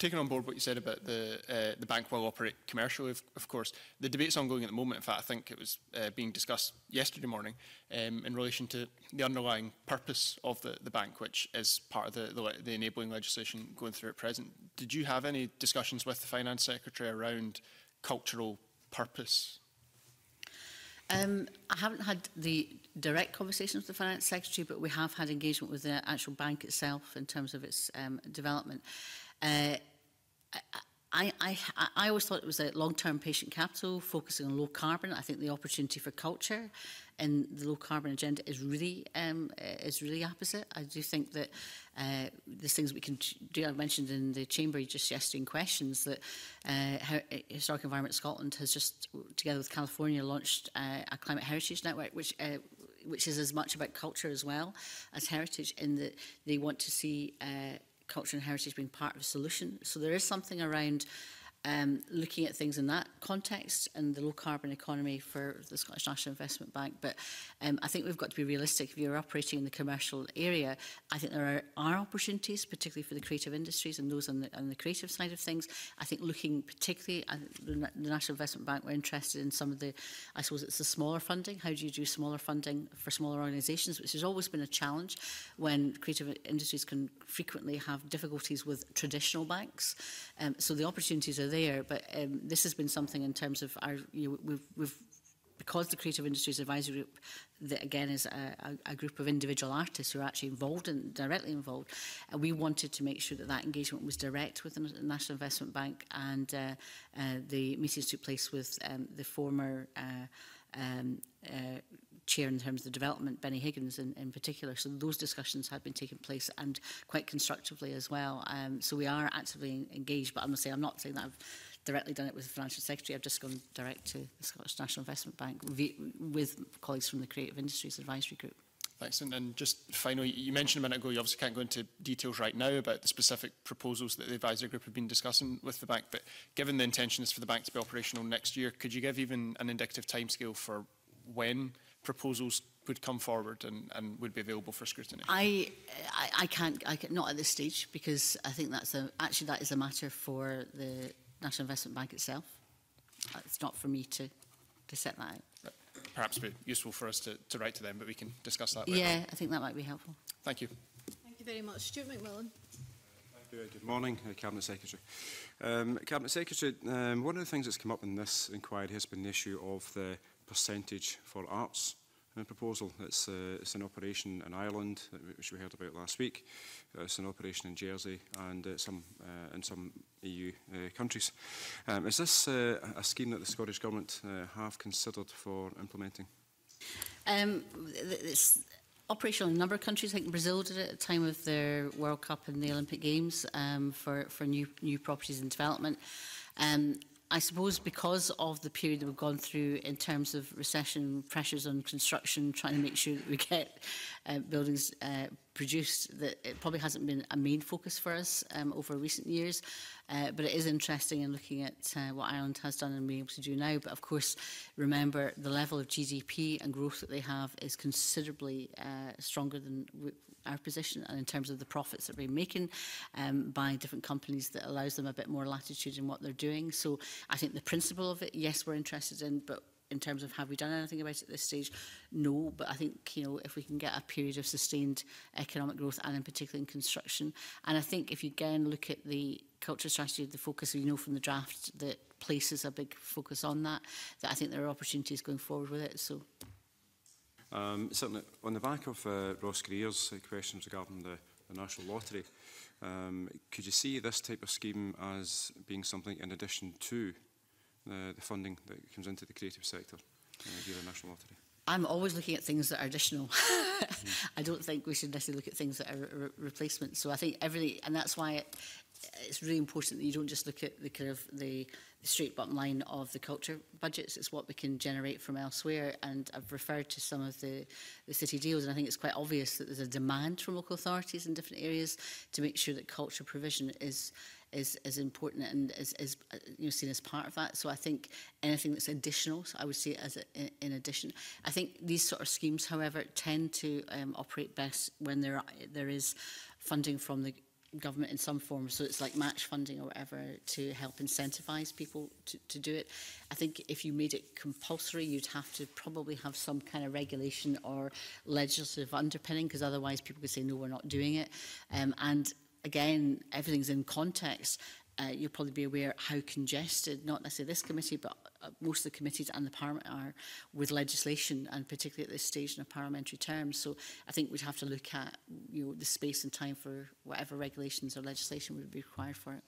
Taking on board what you said about the uh, the bank will operate commercially, of, of course. The debate's ongoing at the moment. In fact, I think it was uh, being discussed yesterday morning um, in relation to the underlying purpose of the, the bank, which is part of the, the, the enabling legislation going through at present. Did you have any discussions with the Finance Secretary around cultural purpose? Um, I haven't had the direct conversations with the Finance Secretary, but we have had engagement with the actual bank itself in terms of its um, development. Uh, I, I, I, I always thought it was a long-term patient capital, focusing on low carbon. I think the opportunity for culture in the low carbon agenda is really um, is really opposite. I do think that uh, there's things we can do. I mentioned in the chamber just yesterday in questions that uh, Historic Environment Scotland has just, together with California, launched uh, a climate heritage network, which uh, which is as much about culture as well as heritage, in that they want to see uh, culture and heritage being part of a solution. So there is something around um, looking at things in that context and the low-carbon economy for the Scottish National Investment Bank. But um, I think we've got to be realistic. If you're operating in the commercial area, I think there are, are opportunities, particularly for the creative industries and those on the, on the creative side of things. I think looking particularly at the National Investment Bank, we're interested in some of the, I suppose it's the smaller funding. How do you do smaller funding for smaller organisations, which has always been a challenge when creative industries can frequently have difficulties with traditional banks. Um, so the opportunities are there, but um, this has been something in terms of our, you know, we've, we've because the Creative Industries Advisory Group, that again is a, a, a group of individual artists who are actually involved and directly involved, uh, we wanted to make sure that that engagement was direct with the National Investment Bank, and uh, uh, the meetings took place with um, the former uh, um, uh, chair in terms of the development, Benny Higgins in, in particular. So those discussions had been taking place, and quite constructively as well. Um, so we are actively engaged, but I must say I'm not saying that I've directly done it with the Financial Secretary. I've just gone direct to the Scottish National Investment Bank with colleagues from the Creative Industries Advisory Group. Thanks. And, and just finally, you mentioned a minute ago, you obviously can't go into details right now about the specific proposals that the advisory group have been discussing with the bank, but given the intention is for the bank to be operational next year, could you give even an indicative timescale for when proposals would come forward and, and would be available for scrutiny? I, I, I, can't, I can't, not at this stage, because I think that's a, actually that is a matter for the National Investment Bank itself. It's not for me to, to set that out. Right. Perhaps be useful for us to, to write to them, but we can discuss that later. Yeah, I think that might be helpful. Thank you. Thank you very much. Stuart McMillan. Good morning, uh, Cabinet Secretary. Um, Cabinet Secretary, um, one of the things that's come up in this inquiry has been the issue of the percentage for arts uh, proposal. It's, uh, it's an operation in Ireland, which we heard about last week. Uh, it's an operation in Jersey and uh, some uh, in some E U uh, countries. Um, is this uh, a scheme that the Scottish Government uh, have considered for implementing? Um, it's operational in a number of countries. I think Brazil did it at the time of their World Cup and the Olympic Games um, for, for new, new properties and development. Um, I suppose because of the period that we've gone through in terms of recession, pressures on construction, trying to make sure that we get uh, buildings uh, produced, that it probably hasn't been a main focus for us um, over recent years. Uh, but it is interesting in looking at uh, what Ireland has done and being able to do now. But of course, remember the level of G D P and growth that they have is considerably uh, stronger than our position, and in terms of the profits that we're making um, by different companies, that allows them a bit more latitude in what they're doing. So I think the principle of it, yes, we're interested in, but in terms of have we done anything about it at this stage? No, but I think, you know, if we can get a period of sustained economic growth, and in particular in construction. And I think if you again look at the culture strategy, the focus, we know from the draft that places a big focus on that, that I think there are opportunities going forward with it. So, um, certainly on the back of uh, Ross Greer's questions regarding the, the National Lottery, um, could you see this type of scheme as being something in addition to Uh, the funding that comes into the creative sector uh, via the National Lottery? I'm always looking at things that are additional. mm. I don't think we should necessarily look at things that are re replacements. So I think everything, and that's why it, it's really important that you don't just look at the kind of the, the straight bottom line of the culture budgets. It's what we can generate from elsewhere. And I've referred to some of the, the city deals, and I think it's quite obvious that there's a demand from local authorities in different areas to make sure that culture provision is Is, is important and is, is you know, seen as part of that. So I think anything that's additional, so I would see it as a, in, in addition. I think these sort of schemes, however, tend to um, operate best when there are, there is funding from the government in some form. So it's like match funding or whatever to help incentivise people to, to do it. I think if you made it compulsory, you'd have to probably have some kind of regulation or legislative underpinning, because otherwise people could say, no, we're not doing it. Um, and again, everything's in context. Uh, you'll probably be aware how congested, not necessarily this committee, but uh, most of the committees and the Parliament are with legislation, and particularly at this stage in a parliamentary term. So I think we'd have to look at, you know, the space and time for whatever regulations or legislation would be required for it.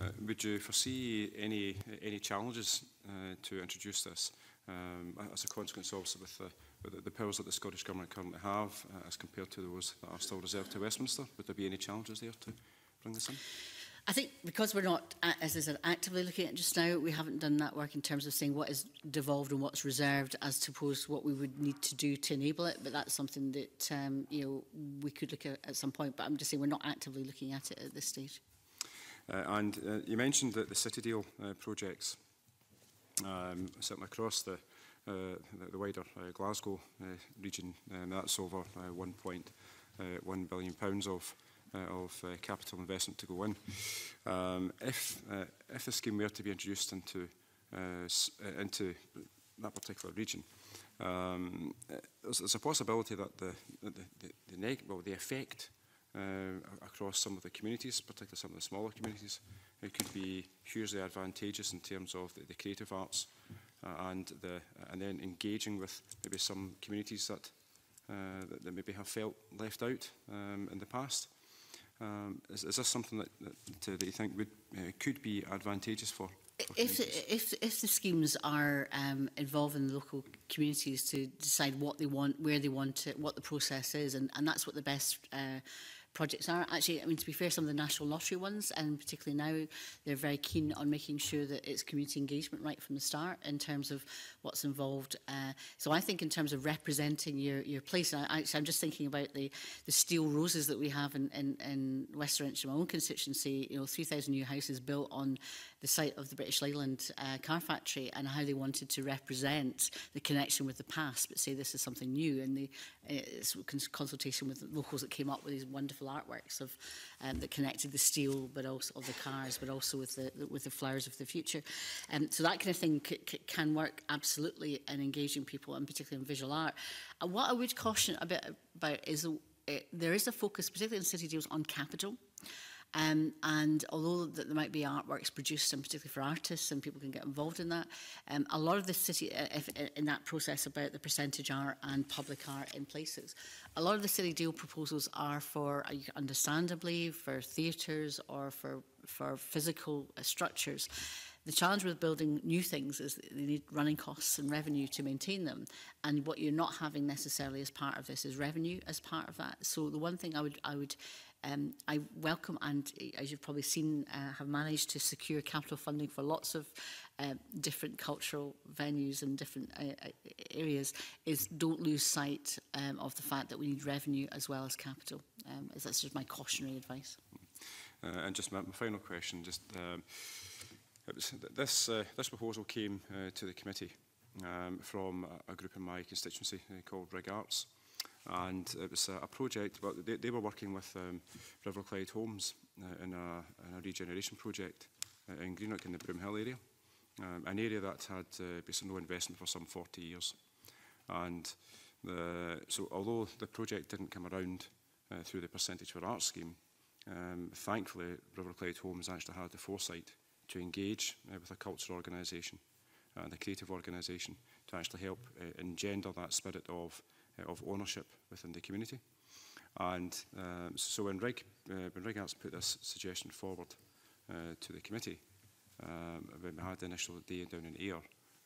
Uh, would you foresee any any challenges uh, to introduce this um, as a consequence, also with the the powers that the Scottish Government currently have uh, as compared to those that are still reserved to Westminster? Would there be any challenges there to bring this in? I think because we're not, as I said, actively looking at it just now, we haven't done that work in terms of saying what is devolved and what's reserved as to pose what we would need to do to enable it. But that's something that um, you know, we could look at at some point. But I'm just saying we're not actively looking at it at this stage. Uh, and uh, you mentioned that the City Deal uh, projects, um, certainly across the Uh, the, the wider uh, Glasgow uh, region, and that's over uh, one point one billion pounds of, uh, of uh, capital investment to go in. Um, if, uh, if the scheme were to be introduced into, uh, into that particular region, um, there's, there's a possibility that the, the, the, the, well, the effect uh, across some of the communities, particularly some of the smaller communities, it could be hugely advantageous in terms of the, the creative arts uh, and the and then engaging with maybe some communities that uh, that, that maybe have felt left out um, in the past. Um, is, is this something that, that, that you think would uh, could be advantageous for? If, if, if the schemes are um, involving the local communities to decide what they want, where they want it, what the process is, and, and that's what the best uh, projects are. Actually, I mean, to be fair, some of the National Lottery ones, and particularly now, they're very keen on making sure that it's community engagement right from the start in terms of what's involved. Uh, so I think in terms of representing your, your place, and I, actually I'm just thinking about the, the steel roses that we have in, in, in West Ayrshire, my own constituency, you know, three thousand new houses built on the site of the British Leyland uh, car factory, and how they wanted to represent the connection with the past, but say this is something new, and the uh, consultation with the locals that came up with these wonderful artworks of um, that connected the steel, but also of the cars, but also with the with the flowers of the future, and um, so that kind of thing c c can work absolutely in engaging people, and particularly in visual art. And what I would caution a bit about is uh, it, there is a focus, particularly in city deals, on capital. Um, and although that there might be artworks produced, and particularly for artists, and people can get involved in that, um, a lot of the city, uh, if, in that process about the percentage art and public art in places, a lot of the city deal proposals are for, uh, understandably, for theatres or for, for physical uh, structures. The challenge with building new things is that they need running costs and revenue to maintain them. And what you're not having necessarily as part of this is revenue as part of that. So the one thing I would, I would Um, I welcome, and as you've probably seen, uh, have managed to secure capital funding for lots of uh, different cultural venues and different uh, areas, is don't lose sight um, of the fact that we need revenue as well as capital. Um, that's just my cautionary advice. Uh, and just my, my final question, just um, it was th this, uh, this proposal came uh, to the committee um, from a, a group in my constituency called Rig Arts. And it was a, a project, but they, they were working with um, River Clyde Homes uh, in, a, in a regeneration project uh, in Greenock in the Broomhill area, um, an area that had uh, basically no investment for some forty years. And the, so although the project didn't come around uh, through the Percentage for Art scheme, um, thankfully River Clyde Homes actually had the foresight to engage uh, with a cultural organisation and a creative organisation to actually help uh, engender that spirit of of ownership within the community. And um, so when Rig, uh, when Rig Arts put this suggestion forward uh, to the committee, um, when we had the initial day down in Ayr,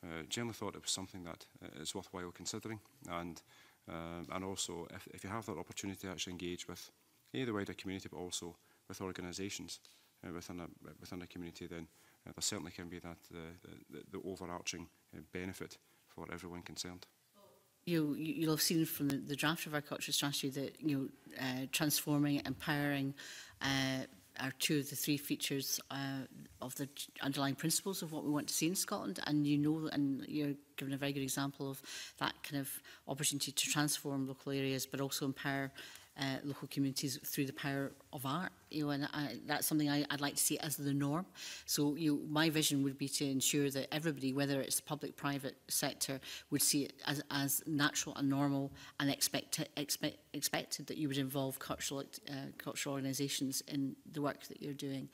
uh, generally thought it was something that uh, is worthwhile considering. And, um, and also, if, if you have that opportunity to actually engage with A, the wider community, but also with organisations uh, within, a, within a community, then uh, there certainly can be that uh, the, the overarching uh, benefit for everyone concerned. You, you'll have seen from the, the draft of our culture strategy that, you know, uh, transforming, empowering uh, are two of the three features uh, of the underlying principles of what we want to see in Scotland. And you know, and you're given a very good example of that kind of opportunity to transform local areas, but also empower Uh, local communities through the power of art, you know, and I, that's something I, I'd like to see as the norm. So, you know, my vision would be to ensure that everybody, whether it's the public, private sector, would see it as, as natural and normal, and expect, expect, expected that you would involve cultural uh, cultural organisations in the work that you're doing.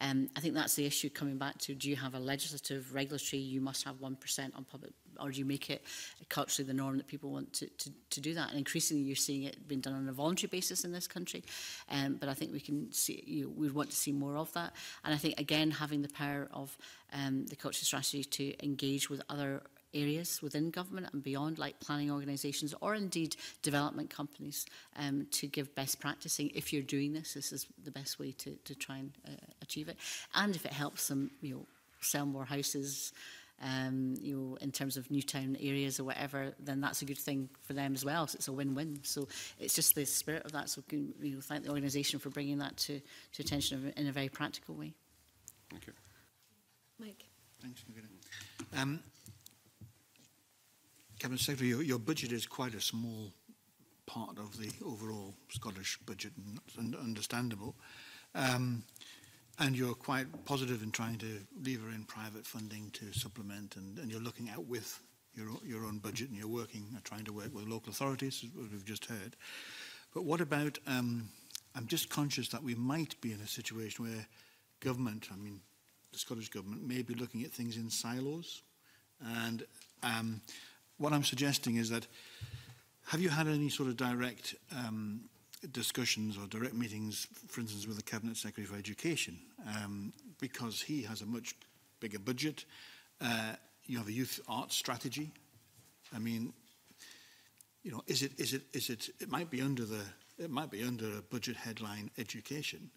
Um, I think that's the issue coming back to: do you have a legislative, regulatory? You must have one percent on public, or do you make it culturally the norm that people want to, to, to do that? And increasingly, you're seeing it being done on a voluntary basis in this country, um, but I think we can see, you know, we want to see more of that. And I think again, having the power of um, the culture strategy to engage with other areas within government and beyond, like planning organisations or indeed development companies, um, to give best practicing. If you're doing this, this is the best way to, to try and uh, achieve it. And if it helps them, you know, sell more houses, Um, you know, in terms of new town areas or whatever, then that's a good thing for them as well. So it's a win-win. So it's just the spirit of that. So can, you know, thank the organisation for bringing that to, to attention in a very practical way. Thank you, Mike. Thanks, Miguel. Um Cabinet Secretary, your, your budget is quite a small part of the overall Scottish budget, and understandable. Um, And you're quite positive in trying to lever in private funding to supplement, and, and you're looking out with your, your own budget, and you're working, or trying to work with local authorities, as we've just heard. But what about, um, I'm just conscious that we might be in a situation where government, I mean, the Scottish Government, may be looking at things in silos, And um, what I'm suggesting is that, have you had any sort of direct um, discussions or direct meetings, for instance, with the Cabinet Secretary for Education? Um, because he has a much bigger budget. Uh, you have a youth arts strategy. I mean, you know, is it, is it, is it, it might be under the, it might be under a budget headline education,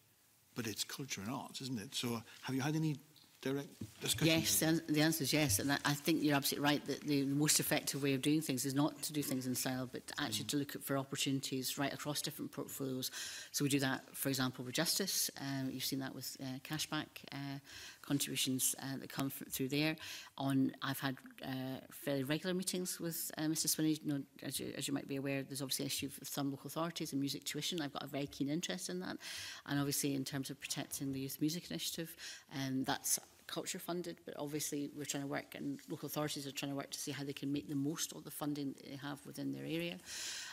but it's culture and arts, isn't it? So have you had any direct discussions? Yes, the answer is yes. And I think you're absolutely right that the most effective way of doing things is not to do things in style, but actually mm. to look at for opportunities right across different portfolios. So we do that, for example, with justice. Um, you've seen that with uh, cashback uh, contributions uh, that come through there. On, I've had uh, fairly regular meetings with uh, Mister Swinney. You know, as, you, as you might be aware, there's obviously an issue with some local authorities and music tuition. I've got a very keen interest in that. And obviously, in terms of protecting the Youth Music Initiative, um, that's culture funded, but obviously we're trying to work, and local authorities are trying to work to see how they can make the most of the funding that they have within their area.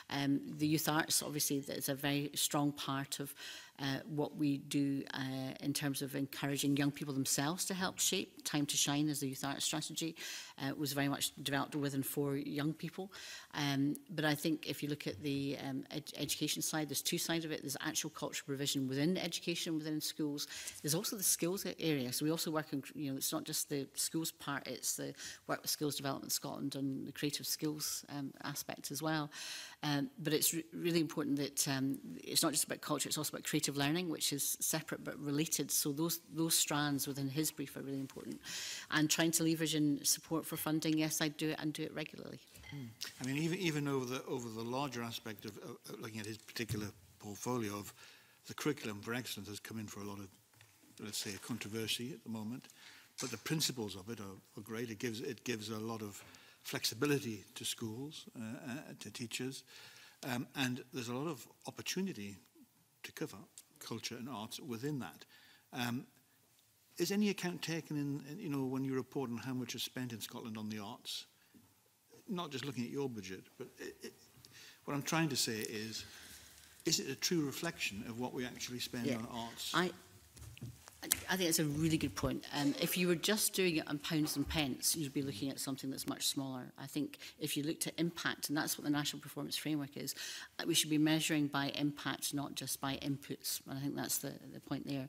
Um, the youth arts, obviously, is a very strong part of uh, what we do uh, in terms of encouraging young people themselves to help shape. Time to Shine as the youth arts strategy uh, was very much developed with and for young people. Um, but I think if you look at the um, ed education side, there's two sides of it. There's actual cultural provision within education, within schools. There's also the skills area. So we also work on, you know, it's not just the schools part, it's the work with Skills Development Scotland and the creative skills um, aspect as well. Um, but it's re really important that um, it's not just about culture, it's also about creative learning, which is separate but related. So those, those strands within his brief are really important. And trying to leverage in support for funding, yes, I do it and do it regularly. Mm. I mean, even, even over the over the larger aspect of uh, looking at his particular portfolio, of the Curriculum for Excellence has come in for a lot of, let's say, controversy at the moment, but the principles of it are, are great. It gives it gives a lot of flexibility to schools, uh, uh, to teachers, um, and there's a lot of opportunity to cover culture and arts within that. Um, is any account taken in, in, you know, when you report on how much is spent in Scotland on the arts? Not just looking at your budget, but it, it, what I'm trying to say is, is it a true reflection of what we actually spend yeah. on arts? I I think it's a really good point. Um, if you were just doing it on pounds and pence, you'd be looking at something that's much smaller. I think if you looked at impact, and that's what the National Performance Framework is, we should be measuring by impact, not just by inputs. And I think that's the, the point there.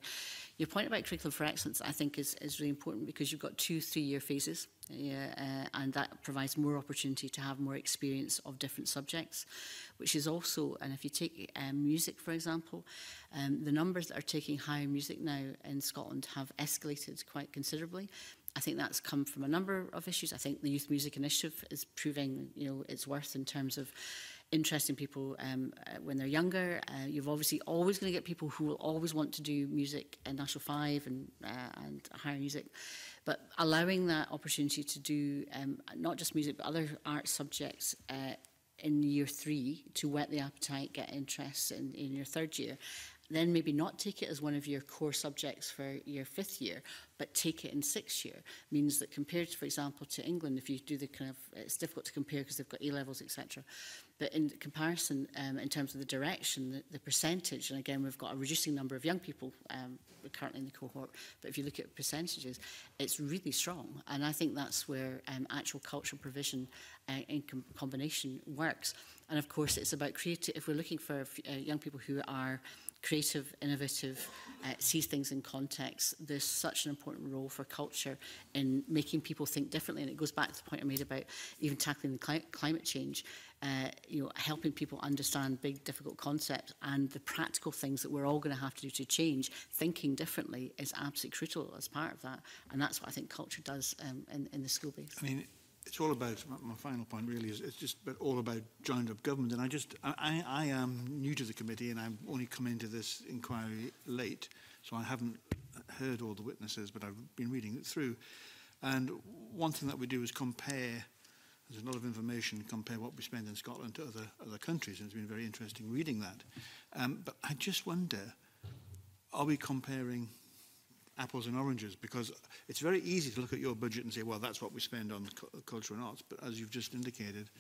Your point about Curriculum for Excellence, I think, is, is really important because you've got two three-year phases, yeah, uh, and that provides more opportunity to have more experience of different subjects, which is also, and if you take um, music, for example, um, the numbers that are taking higher music now in Scotland have escalated quite considerably. I think that's come from a number of issues. I think the Youth Music Initiative is proving, you know, its worth in terms of interesting people um, uh, when they're younger. Uh, you're obviously always going to get people who will always want to do music in National Five and, uh, and higher music. But allowing that opportunity to do um, not just music, but other art subjects uh, in year three to whet the appetite, get interest in, in your third year. Then maybe not take it as one of your core subjects for your fifth year, but take it in sixth year. Means that compared, for example, to England, if you do the kind of, it's difficult to compare because they've got A-levels, et cetera. But in comparison, um, in terms of the direction, the, the percentage, and again, we've got a reducing number of young people um, currently in the cohort, but if you look at percentages, it's really strong. And I think that's where um, actual cultural provision uh, in com combination works. And of course, it's about creative, if we're looking for uh, young people who are creative, innovative, uh, sees things in context. There's such an important role for culture in making people think differently, and it goes back to the point I made about even tackling the cli climate change. Uh, you know, helping people understand big, difficult concepts and the practical things that we're all going to have to do to change. Thinking differently is absolutely crucial as part of that, and that's what I think culture does um, in, in the school base. I mean, it's all about, my final point really is, it's just all about joined up government. And I just, I, I am new to the committee and I've only come into this inquiry late, so I haven't heard all the witnesses, but I've been reading it through. And one thing that we do is compare, there's a lot of information, compare what we spend in Scotland to other, other countries, and it's been very interesting reading that. Um, but I just wonder, are we comparing apples and oranges? Because it's very easy to look at your budget and say, well, that's what we spend on cu culture and arts, but as you've just indicated,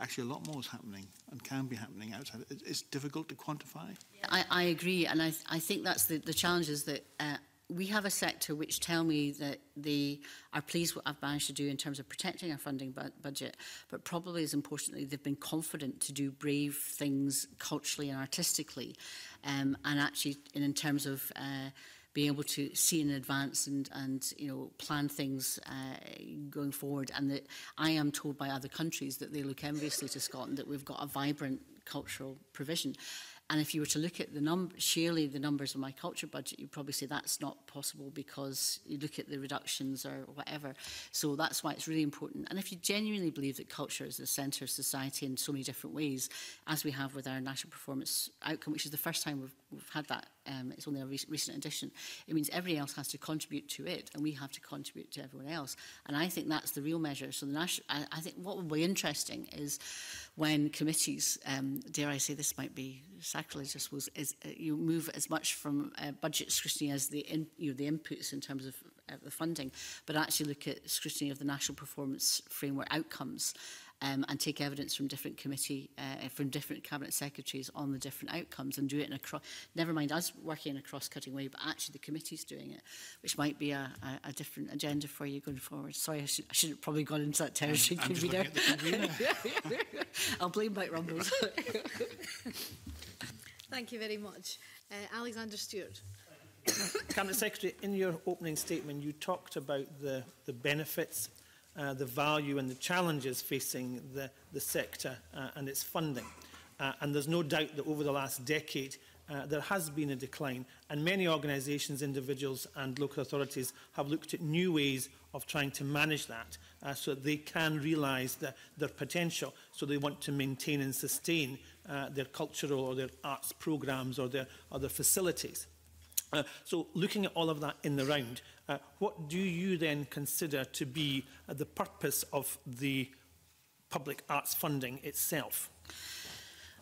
actually a lot more is happening and can be happening outside. It's difficult to quantify. I, I agree, and I, th I think that's the, the challenge is that uh, we have a sector which tell me that they are pleased what I've managed to do in terms of protecting our funding bu budget, but probably as importantly, they've been confident to do brave things culturally and artistically, um, and actually in, in terms of uh, being able to see in advance and, and you know, plan things uh, going forward. And that I am told by other countries that they look enviously to Scotland, that we've got a vibrant cultural provision. And if you were to look at the number, surely the numbers of my culture budget, you'd probably say that's not possible because you look at the reductions or whatever. So that's why it's really important. And if you genuinely believe that culture is the centre of society in so many different ways, as we have with our national performance outcome, which is the first time we've, we've had that, um, it's only a re recent addition, it means everybody else has to contribute to it and we have to contribute to everyone else. And I think that's the real measure. So the national, I, I think what will be interesting is when committees, um, dare I say this might be sacrilege, I suppose, is uh, you move as much from uh, budget scrutiny as the in, you know, the inputs in terms of uh, the funding, but actually look at scrutiny of the National Performance Framework outcomes, um, and take evidence from different committee, uh, from different cabinet secretaries on the different outcomes, and do it in a cross. Never mind us working in a cross-cutting way, but actually the committee's doing it, which might be a, a, a different agenda for you going forward. Sorry, I should, I should have probably gone into that territory. I'm, I'm just looking at the convener. I'll blame Mike Rumbles. Thank you very much. Uh, Alexander Stewart. Cabinet Secretary, in your opening statement, you talked about the, the benefits, uh, the value and the challenges facing the, the sector uh, and its funding. Uh, and there's no doubt that over the last decade, uh, there has been a decline. And many organisations, individuals and local authorities have looked at new ways of trying to manage that uh, so that they can realise the, their potential. So they want to maintain and sustain Uh, their cultural or their arts programmes or their other facilities. Uh, so looking at all of that in the round, uh, what do you then consider to be uh, the purpose of the public arts funding itself?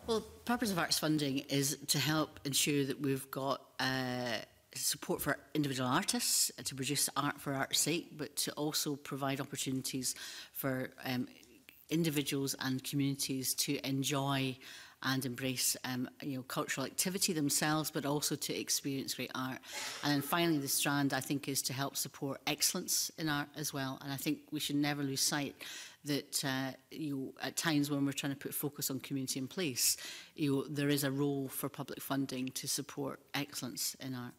Well, the purpose of arts funding is to help ensure that we've got uh, support for individual artists uh, to produce art for art's sake, but to also provide opportunities for um, individuals and communities to enjoy and embrace um, you know, cultural activity themselves, but also to experience great art. And then finally, the strand, I think, is to help support excellence in art as well. And I think we should never lose sight that uh, you, at times when we're trying to put focus on community and place, you know, there is a role for public funding to support excellence in art.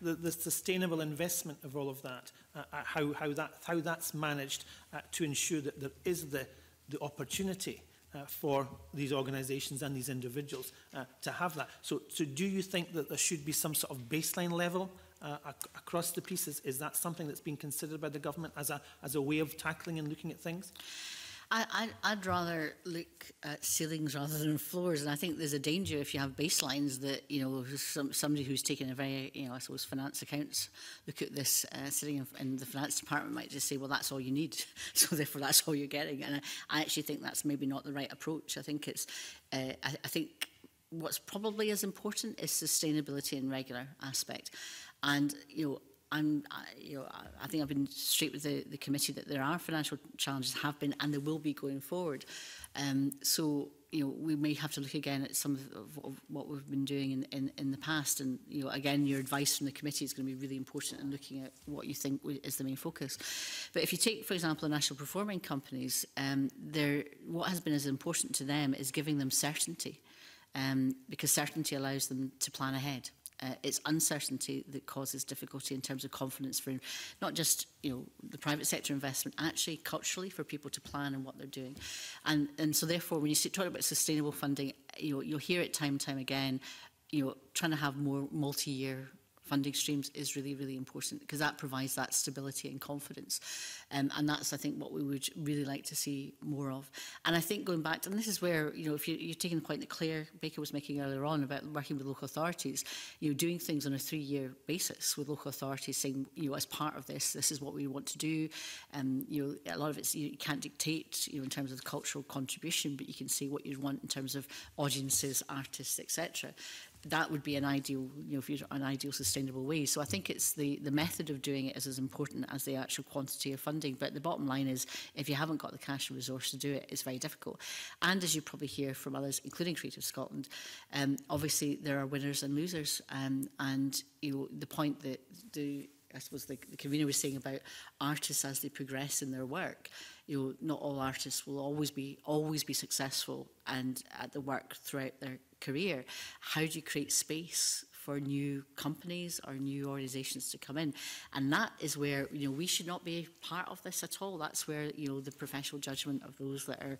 The, the sustainable investment of all of that, uh, how, how, that how that's managed uh, to ensure that there is the, the opportunity Uh, for these organisations and these individuals uh, to have that. So, so do you think that there should be some sort of baseline level uh, ac across the pieces? Is that something that's been considered by the government as a, as a way of tackling and looking at things? I, I'd rather look at ceilings rather than floors, and I think there's a danger if you have baselines that, you know, some, somebody who's taken a very, you know, I suppose finance accounts look at this uh, sitting in, in the finance department might just say, well, that's all you need, so therefore that's all you're getting. And I, I actually think that's maybe not the right approach. I think it's, uh, I, I think what's probably as important is sustainability and regular aspect, and you know. I'm, I, you know, I think I've been straight with the, the committee that there are financial challenges, have been, and there will be going forward. Um, so, you know, we may have to look again at some of, of what we've been doing in, in, in the past. And, you know, again, your advice from the committee is going to be really important in looking at what you think is the main focus. But if you take, for example, the national performing companies, um, they're, what has been as important to them is giving them certainty, um, because certainty allows them to plan ahead. Uh, it's uncertainty that causes difficulty in terms of confidence for not just, you know, the private sector investment, actually culturally for people to plan and what they're doing. And, and so therefore, when you talk about sustainable funding, you know, you'll hear it time and time again, you know, trying to have more multi-year funding streams is really, really important because that provides that stability and confidence. Um, and that's, I think, what we would really like to see more of. And I think going back to, and this is where, you know, if you, you're taking the point that Claire Baker was making earlier on about working with local authorities, you know, doing things on a three-year basis with local authorities saying, you know, as part of this, this is what we want to do. Um, you know, a lot of it's, you can't dictate, you know, in terms of the cultural contribution, but you can say what you want in terms of audiences, artists, et cetera. that would be an ideal, you know, future, an ideal sustainable way. So I think it's the, the method of doing it is as important as the actual quantity of funding. But the bottom line is, if you haven't got the cash and resource to do it, it's very difficult. And as you probably hear from others, including Creative Scotland, um, obviously there are winners and losers. Um, and you know, the point that the, I suppose the, the convener was saying about artists as they progress in their work, you know, not all artists will always be always be successful and at the work throughout their career. How do you create space for new companies or new organisations to come in? And that is where, you know, we should not be part of this at all. That's where, you know, the professional judgment of those that are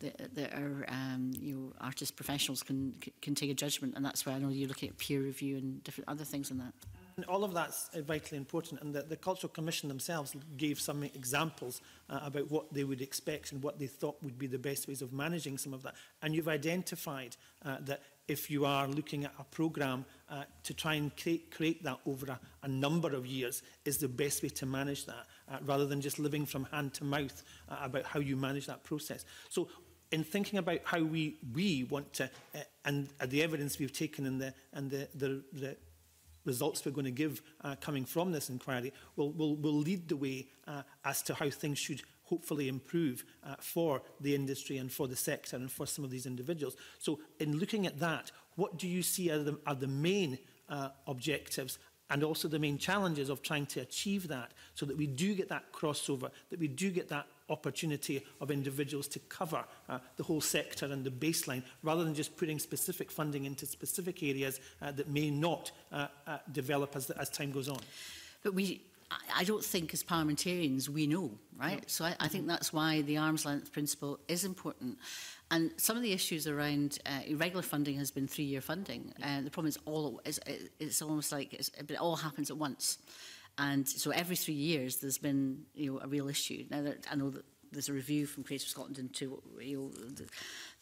that, that are um, you know, artist professionals can can take a judgment. And that's where I know you're looking at peer review and different other things in that. And all of that's vitally important, and the, the Cultural Commission themselves gave some examples uh, about what they would expect and what they thought would be the best ways of managing some of that. And you've identified uh, that if you are looking at a programme uh, to try and create, create that over a, a number of years is the best way to manage that, uh, rather than just living from hand to mouth uh, about how you manage that process. So, in thinking about how we, we want to, uh, and uh, the evidence we've taken in the, and the, the, the results we're going to give uh, coming from this inquiry will, will, will lead the way uh, as to how things should hopefully improve uh, for the industry and for the sector and for some of these individuals. So in looking at that, what do you see are the, are the main uh, objectives and also the main challenges of trying to achieve that, so that we do get that crossover, that we do get that opportunity of individuals to cover uh, the whole sector and the baseline, rather than just putting specific funding into specific areas uh, that may not uh, uh, develop as, as time goes on? But we, I don't think as parliamentarians we know, right? No. So I, I think that's why the arm's length principle is important. And some of the issues around uh, irregular funding has been three-year funding. Uh, the problem is all, it's, it's almost like it's, it all happens at once. And so every three years, there's been, you know, a real issue. Now, there, I know that there's a review from Creative Scotland into, you know, the,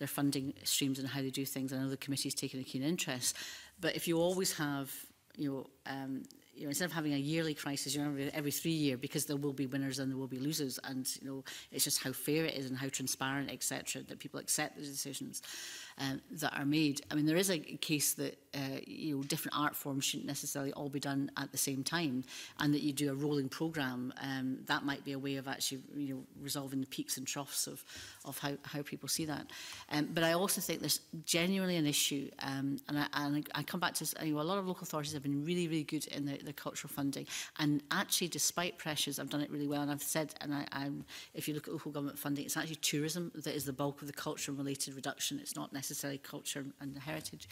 their funding streams and how they do things. I know the committee's taken a keen interest. But if you always have, you know, um, you know, instead of having a yearly crisis, you know, every three year, because there will be winners and there will be losers. And, you know, it's just how fair it is and how transparent, et cetera, that people accept the decisions um, that are made. I mean, there is a case that, Uh, you know, different art forms shouldn't necessarily all be done at the same time, and that you do a rolling programme. Um, that might be a way of actually, you know, resolving the peaks and troughs of, of how, how people see that. Um, but I also think there's genuinely an issue, um, and, I, and I come back to, you know, a lot of local authorities have been really, really good in their, their cultural funding, and actually, despite pressures, I've done it really well. And I've said, and I, I'm, if you look at local government funding, it's actually tourism that is the bulk of the culture-related reduction. It's not necessarily culture and heritage.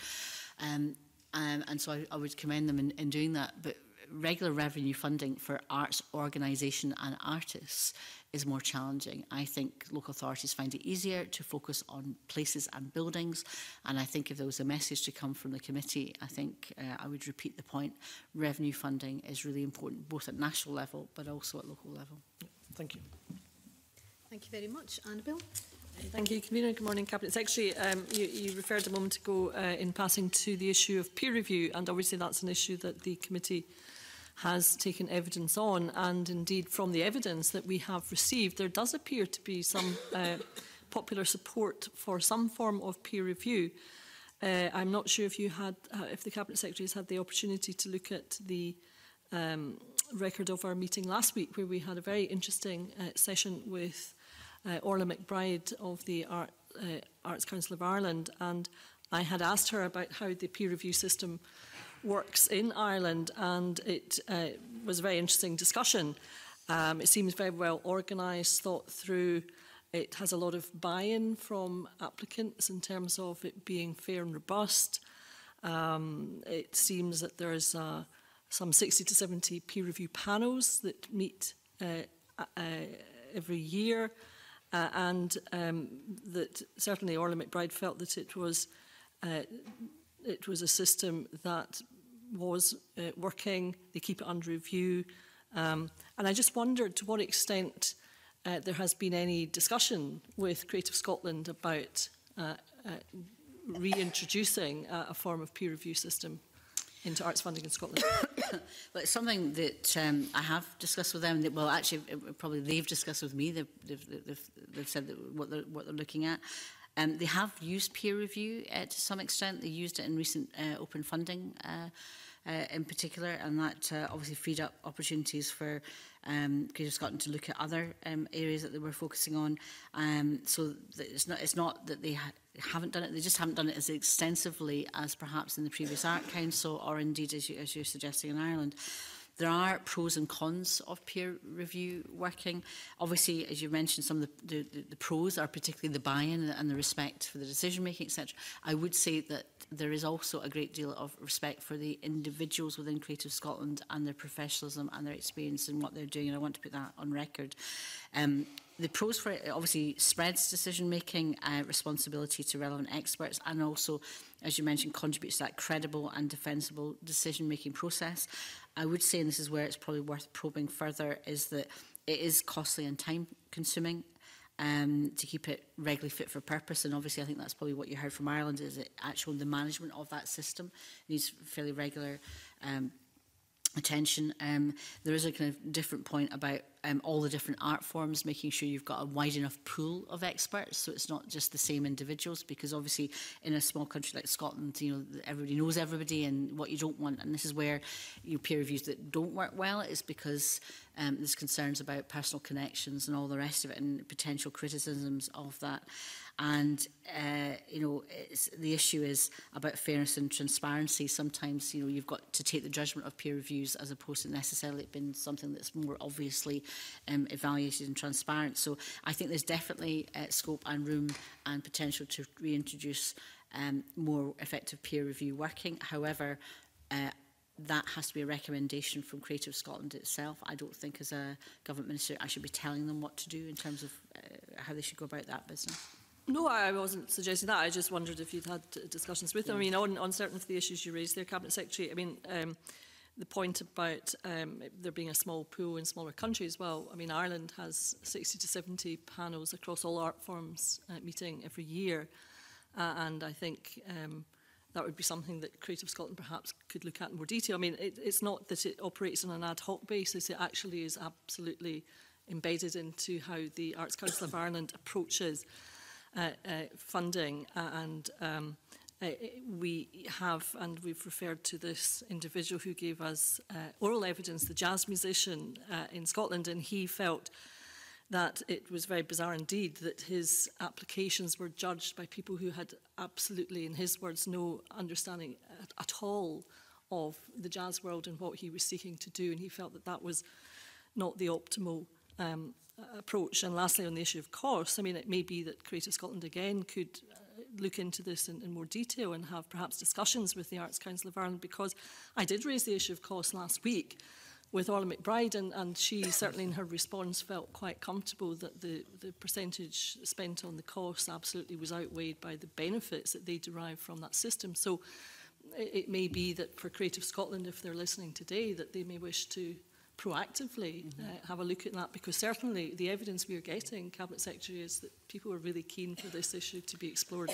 Um, um, and so I, I would commend them in, in doing that. But regular revenue funding for arts organisation and artists is more challenging. I think local authorities find it easier to focus on places and buildings. And I think if there was a message to come from the committee, I think uh, I would repeat the point. Revenue funding is really important, both at national level, but also at local level. Thank you. Thank you very much. Annabelle? Thank you, Convener. Good morning, Cabinet Secretary. Um, you, you referred a moment ago uh, in passing to the issue of peer review, and obviously that's an issue that the committee has taken evidence on, and indeed from the evidence that we have received, there does appear to be some uh, popular support for some form of peer review. Uh, I'm not sure if you had, uh, if the Cabinet Secretary has had the opportunity to look at the um, record of our meeting last week, where we had a very interesting uh, session with Uh, Orlaith McBride of the Art, uh, Arts Council of Ireland, and I had asked her about how the peer review system works in Ireland, and it uh, was a very interesting discussion. Um, it seems very well organised, thought through. It has a lot of buy-in from applicants in terms of it being fair and robust. Um, it seems that there's uh, some sixty to seventy peer review panels that meet uh, uh, every year. Uh, and um, that certainly Orlaith McBride felt that it was uh, it was a system that was uh, working. They keep it under review, um, and I just wondered to what extent uh, there has been any discussion with Creative Scotland about uh, uh, reintroducing uh, a form of peer review system into arts funding in Scotland. Well, it's something that um, I have discussed with them. That, well, actually, it, probably they've discussed with me. They've, they've, they've, they've said that what, they're, what they're looking at. Um, they have used peer review uh, to some extent. They used it in recent uh, open funding uh, uh, in particular, and that uh, obviously freed up opportunities for um, Creative Scotland to look at other um, areas that they were focusing on. Um, so it's not, it's not that they ha haven't done it, they just haven't done it as extensively as perhaps in the previous Art Council, or indeed, as, you, as you're suggesting, in Ireland. There are pros and cons of peer review working. Obviously, as you mentioned, some of the, the, the pros are particularly the buy-in and the respect for the decision-making, et cetera. I would say that there is also a great deal of respect for the individuals within Creative Scotland and their professionalism and their experience in what they're doing, and I want to put that on record. Um, The pros for it obviously spreads decision-making, uh, responsibility to relevant experts, and also, as you mentioned, contributes to that credible and defensible decision-making process. I would say, and this is where it's probably worth probing further, is that it is costly and time-consuming um, to keep it regularly fit for purpose. And obviously, I think that's probably what you heard from Ireland, is that actually the management of that system needs fairly regular um attention. Um, there is a kind of different point about um, all the different art forms, making sure you've got a wide enough pool of experts, so it's not just the same individuals, because obviously in a small country like Scotland, you know, everybody knows everybody, and what you don't want, and this is where your peer reviews that don't work well is because um, there's concerns about personal connections and all the rest of it, and potential criticisms of that. And, uh, you know, it's, the issue is about fairness and transparency. Sometimes, you know, you've got to take the judgment of peer reviews as opposed to necessarily it being something that's more obviously um, evaluated and transparent. So I think there's definitely uh, scope and room and potential to reintroduce um, more effective peer review working. However, uh, that has to be a recommendation from Creative Scotland itself. I don't think as a government minister I should be telling them what to do in terms of uh, how they should go about that business. No, I wasn't suggesting that. I just wondered if you'd had discussions with them. I mean, on, on certain of the issues you raised there, Cabinet Secretary, I mean, um, the point about um, there being a small pool in smaller countries, well, I mean, Ireland has sixty to seventy panels across all art forms uh, meeting every year. Uh, and I think um, that would be something that Creative Scotland perhaps could look at in more detail. I mean, it, it's not that it operates on an ad hoc basis. It actually is absolutely embedded into how the Arts Council of Ireland approaches Uh, uh, funding, uh, and um, uh, we have, and we've referred to this individual who gave us uh, oral evidence, the jazz musician uh, in Scotland, and he felt that it was very bizarre indeed that his applications were judged by people who had absolutely, in his words, no understanding at, at all of the jazz world and what he was seeking to do, and he felt that that was not the optimal um, approach. And lastly, on the issue of cost, I mean, it may be that Creative Scotland again could uh, look into this in, in more detail and have perhaps discussions with the Arts Council of Ireland, because I did raise the issue of cost last week with Orlaith McBride, and, and she certainly in her response felt quite comfortable that the, the percentage spent on the cost absolutely was outweighed by the benefits that they derive from that system. So it, it may be that for Creative Scotland, if they're listening today, that they may wish to proactively mm-hmm. uh, have a look at that, because certainly the evidence we are getting, Cabinet Secretary, is that people are really keen for this issue to be explored.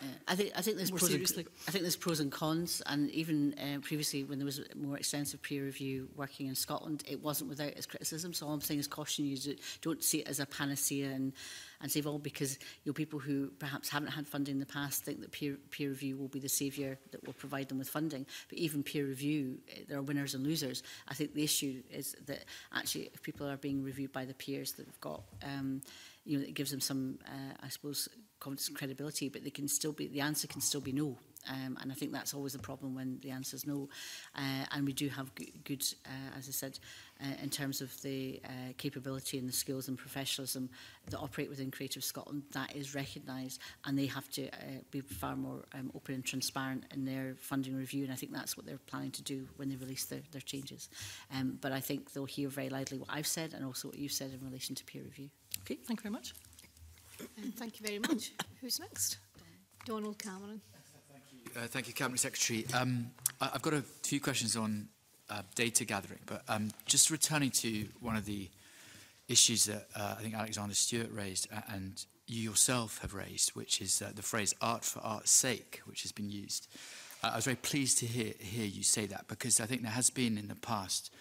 Yeah, I think I think there's more pros seriously. And, I think there's pros and cons, and even uh, previously when there was more extensive peer review working in Scotland, it wasn't without its criticism. So all I'm saying is caution you to, don't see it as a panacea and and save all, because you know people who perhaps haven't had funding in the past think that peer peer review will be the saviour that will provide them with funding. But even peer review, there are winners and losers. I think the issue is that actually if people are being reviewed by the peers that they've got, um, you know, it gives them some, uh, I suppose, confidence and credibility, but they can still be, the answer can still be no. Um, and I think that's always the problem when the answer is no. Uh, and we do have good, uh, as I said, uh, in terms of the uh, capability and the skills and professionalism that operate within Creative Scotland, that is recognised, and they have to uh, be far more um, open and transparent in their funding review. And I think that's what they're planning to do when they release their, their changes. Um, but I think they'll hear very loudly what I've said and also what you've said in relation to peer review. Okay, thank you very much. Um, thank you very much. Who's next? Donald Cameron. Uh, thank you, Cabinet Secretary. Um, I, I've got a few questions on uh, data gathering, but um, just returning to one of the issues that uh, I think Alexander Stewart raised and you yourself have raised, which is uh, the phrase art for art's sake, which has been used. Uh, I was very pleased to hear, hear you say that, because I think there has been in the past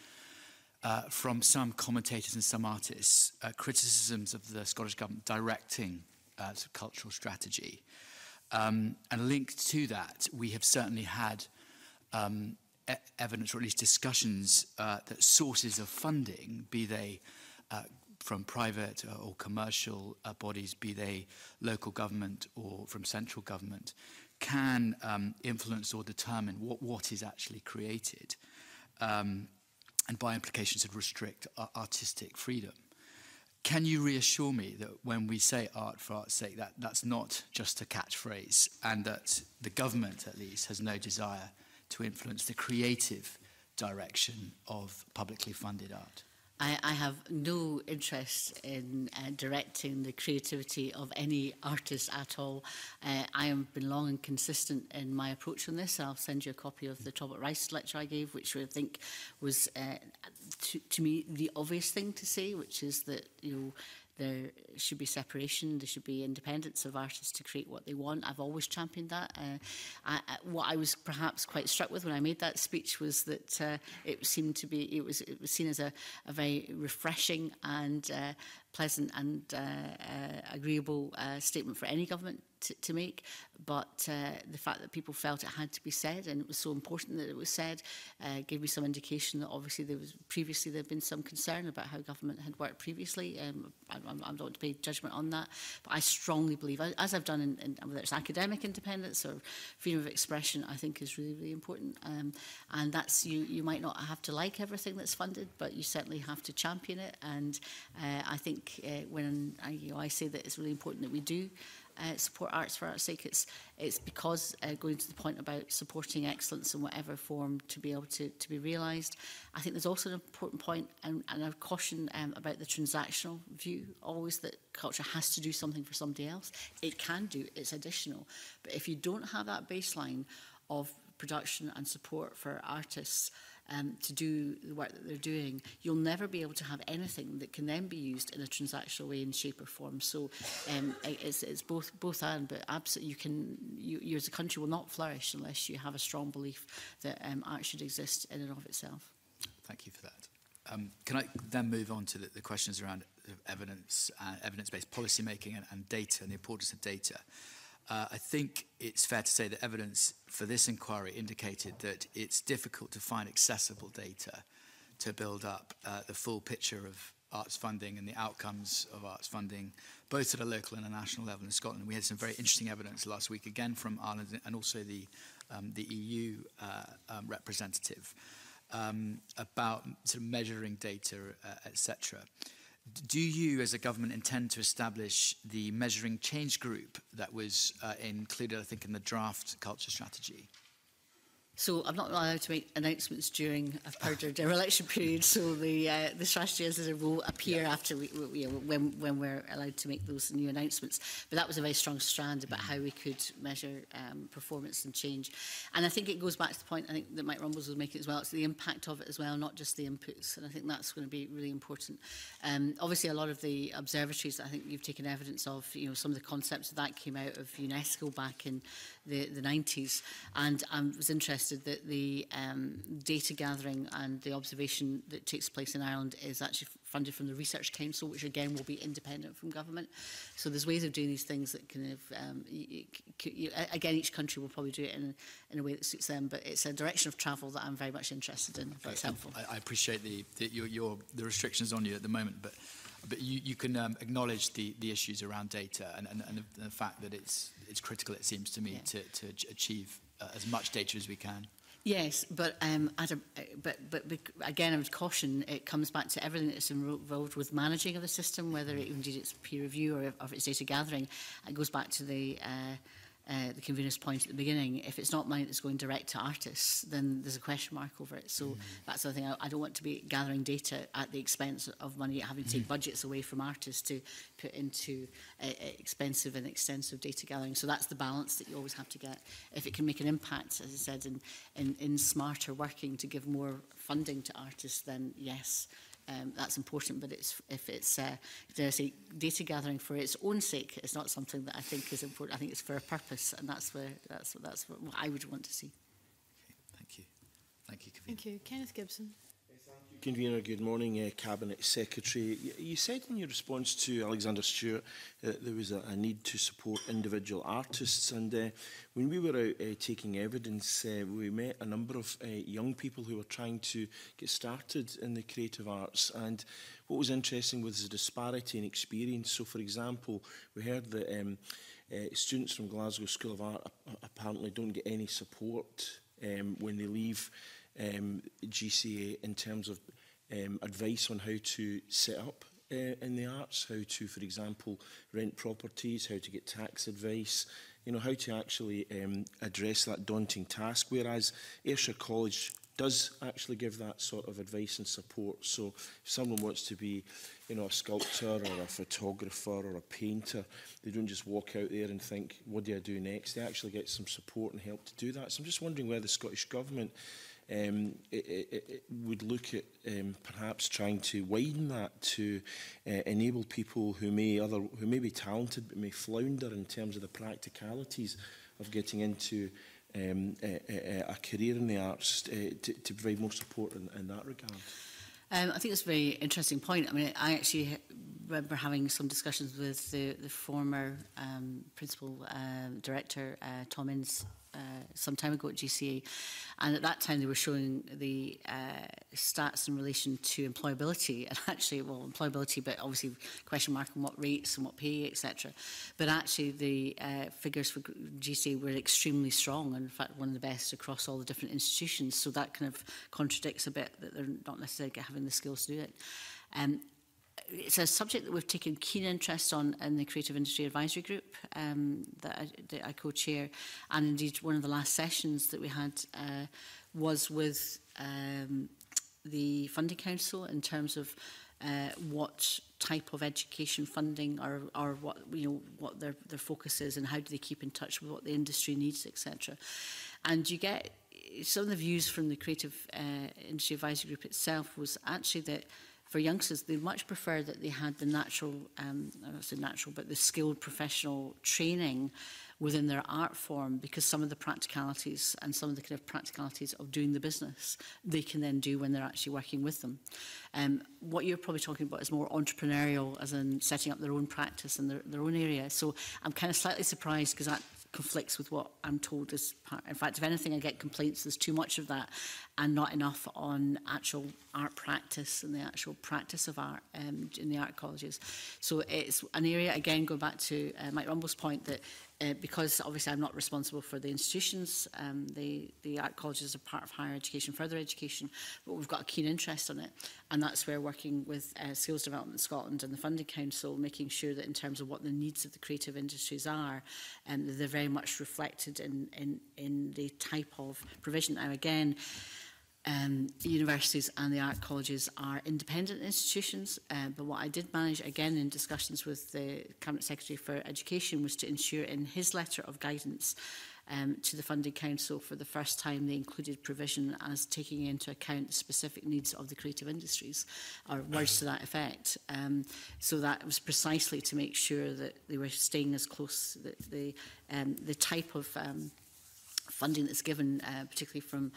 uh, from some commentators and some artists uh, criticisms of the Scottish Government directing uh, sort of cultural strategy. Um, and linked to that, we have certainly had um, e evidence, or at least discussions, uh, that sources of funding, be they uh, from private or commercial uh, bodies, be they local government or from central government, can um, influence or determine what, what is actually created, um, and by implication sort of restrict uh, artistic freedom. Can you reassure me that when we say art for art's sake, that that's not just a catchphrase, and that the government, at least, has no desire to influence the creative direction of publicly funded art? I, I have no interest in uh, directing the creativity of any artist at all. Uh, I have been long and consistent in my approach on this. I'll send you a copy of the Talbot Rice lecture I gave, which I think was, uh, to, to me, the obvious thing to say, which is that, you know, there should be separation, there should be independence of artists to create what they want. I've always championed that. Uh, I, I, what I was perhaps quite struck with when I made that speech was that uh, it seemed to be, it was, it was seen as a, a very refreshing and uh, pleasant and uh, uh, agreeable uh, statement for any government to, to make. But uh, the fact that people felt it had to be said, and it was so important that it was said, uh, gave me some indication that obviously there was previously there had been some concern about how government had worked previously. Um, I, I'm, I'm not to pay judgment on that, but I strongly believe, as I've done, in, in, whether it's academic independence or freedom of expression, I think is really, really important. Um, and that's, you, you might not have to like everything that's funded, but you certainly have to champion it. And uh, I think uh, when I, you know, I say that it's really important that we do Uh, support arts for art's sake, it's, it's because, uh, going to the point about supporting excellence in whatever form to be able to, to be realised, I think there's also an important point, and, and I caution um, about the transactional view, always, that culture has to do something for somebody else. It can do, it's additional. But if you don't have that baseline of production and support for artists Um, to do the work that they're doing, you'll never be able to have anything that can then be used in a transactional way in shape or form. So um, it's, it's both both and, but absolutely, you can, you, you as a country will not flourish unless you have a strong belief that um, art should exist in and of itself. Thank you for that. Um, can I then move on to the, the questions around evidence, uh, evidence-based policymaking and, and data, and the importance of data? Uh, I think it's fair to say that evidence for this inquiry indicated that it's difficult to find accessible data to build up uh, the full picture of arts funding and the outcomes of arts funding, both at a local and a national level in Scotland. We had some very interesting evidence last week, again from Ireland and also the, um, the E U uh, um, representative, um, about sort of measuring data, uh, et cetera. Do you, as a government, intend to establish the measuring change group that was uh, included, I think, in the draft culture strategy? So I'm not allowed to make announcements during a perjured election period. So the uh, the strategy as it will appear yeah. after we, we, you know, when when we're allowed to make those new announcements. But that was a very strong strand about how we could measure um, performance and change. And I think it goes back to the point I think that Mike Rumbles was making as well. It's the impact of it as well, not just the inputs. And I think that's going to be really important. Um, obviously, a lot of the observatories that I think you've taken evidence of, you know, some of the concepts of that came out of UNESCO back in the the nineties, and I um, was interested that the um, data gathering and the observation that takes place in Ireland is actually funded from the Research Council, which again will be independent from government. So there's ways of doing these things that kind of, um, you, you, again, each country will probably do it in, in a way that suits them, but it's a direction of travel that I'm very much interested in. That's helpful. I, I appreciate the, the, your, your, the restrictions on you at the moment, but, but you, you can um, acknowledge the, the issues around data and, and, and the fact that it's, it's critical, it seems to me, yeah. to, to achieve Uh, as much data as we can. Yes, but um, I'd, uh, but but again, I would caution. It comes back to everything that's involved with managing of the system, whether it, indeed it's peer review or, or it's data gathering. It goes back to the. Uh, Uh, the convener's point at the beginning, if it's not money that's going direct to artists, then there's a question mark over it. So mm. that's the thing. I, I don't want to be gathering data at the expense of money, having to take mm. budgets away from artists to put into uh, expensive and extensive data gathering. So that's the balance that you always have to get. If it can make an impact, as I said, in, in, in smarter working to give more funding to artists, then yes, Um, that's important, but it's, if it's uh, dare I say, data gathering for its own sake, it's not something that I think is important. I think it's for a purpose, and that's where that's what that's what I would want to see. Okay, thank you, thank you, Kavita. Thank you, Kenneth Gibson. Yes, thank you. Convener, good morning, uh, Cabinet Secretary. You said in your response to Alexander Stewart that there was a, a need to support individual artists, and uh, when we were out uh, taking evidence, uh, we met a number of uh, young people who were trying to get started in the creative arts, and what was interesting was the disparity in experience. So, for example, we heard that um, uh, students from Glasgow School of Art apparently don't get any support um, when they leave Um, G C A in terms of um, advice on how to set up uh, in the arts, how to, for example, rent properties, how to get tax advice, you know, how to actually um, address that daunting task, whereas Ayrshire College does actually give that sort of advice and support. So if someone wants to be, you know, a sculptor or a photographer or a painter, they don't just walk out there and think, what do I do next? They actually get some support and help to do that. So I'm just wondering whether the Scottish Government Um, it, it, it would look at um, perhaps trying to widen that to uh, enable people who may other who may be talented but may flounder in terms of the practicalities of getting into um, a, a, a career in the arts uh, to, to provide more support in, in that regard. Um, I think that's a very interesting point. I mean, I actually remember having some discussions with the, the former um, principal um, director, uh, Tom Innes, Uh, some time ago at G C A, and at that time they were showing the uh, stats in relation to employability, and actually, well, employability, but obviously question mark on what rates and what pay, et cetera. But actually, the uh, figures for G C A were extremely strong, and in fact, one of the best across all the different institutions. So that kind of contradicts a bit that they're not necessarily having the skills to do it. Um, It's a subject that we've taken keen interest on in the Creative Industry Advisory Group um, that I, that I co-chair, and indeed one of the last sessions that we had uh, was with um, the Funding Council in terms of uh, what type of education funding or, or what, you know, what their, their focus is and how do they keep in touch with what the industry needs, et cetera. And you get some of the views from the Creative uh, Industry Advisory Group itself was actually that for youngsters, they much prefer that they had the natural, um, I don't say natural, but the skilled professional training within their art form, because some of the practicalities and some of the kind of practicalities of doing the business, they can then do when they're actually working with them. Um, what you're probably talking about is more entrepreneurial, as in setting up their own practice in their, their own area. So I'm kind of slightly surprised because that conflicts with what I'm told is part. In fact, if anything, I get complaints there's too much of that and not enough on actual art practice and the actual practice of art um, in the art colleges. So it's an area, again, going back to uh, Mike Rumbles' point, that uh, because obviously I'm not responsible for the institutions, um, the, the art colleges are part of higher education, further education, but we've got a keen interest on it. And that's where working with uh, Skills Development Scotland and the Funding Council, making sure that in terms of what the needs of the creative industries are, um, they're very much reflected in, in, in the type of provision. Now, again, um, universities and the art colleges are independent institutions, uh, but what I did manage, again, in discussions with the Cabinet Secretary for Education was to ensure in his letter of guidance Um, to the Funding Council, for the first time they included provision as taking into account the specific needs of the creative industries, or words to that effect. Um, so that was precisely to make sure that they were staying as close, that the, um, the type of um, funding that's given, uh, particularly from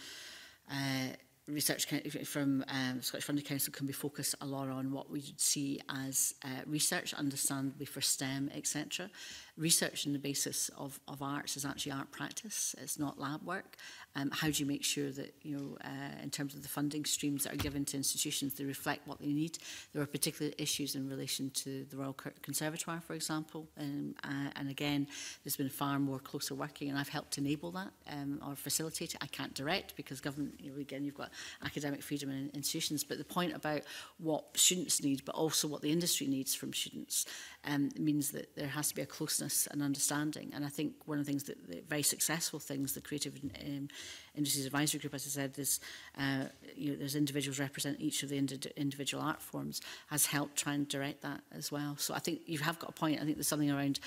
uh, research from um, Scottish Funding Council, can be focused a lot on what we would see as uh, research, understandably for STEM, et cetera. Research in the basis of, of arts is actually art practice. It's not lab work. Um, how do you make sure that, you know, uh, in terms of the funding streams that are given to institutions, they reflect what they need? There were particular issues in relation to the Royal Conservatoire, for example. Um, uh, and again, there's been far more closer working, and I've helped enable that um, or facilitate it. I can't direct because government, you know, again, you've got academic freedom in institutions. But the point about what students need, but also what the industry needs from students, um, means that there has to be a closeness and understanding. And I think one of the things that the very successful things, the Creative um, Industries Advisory Group, as I said, is uh, you know, there's individuals represent each of the ind individual art forms, has helped try and direct that as well. So I think you have got a point. I think there's something around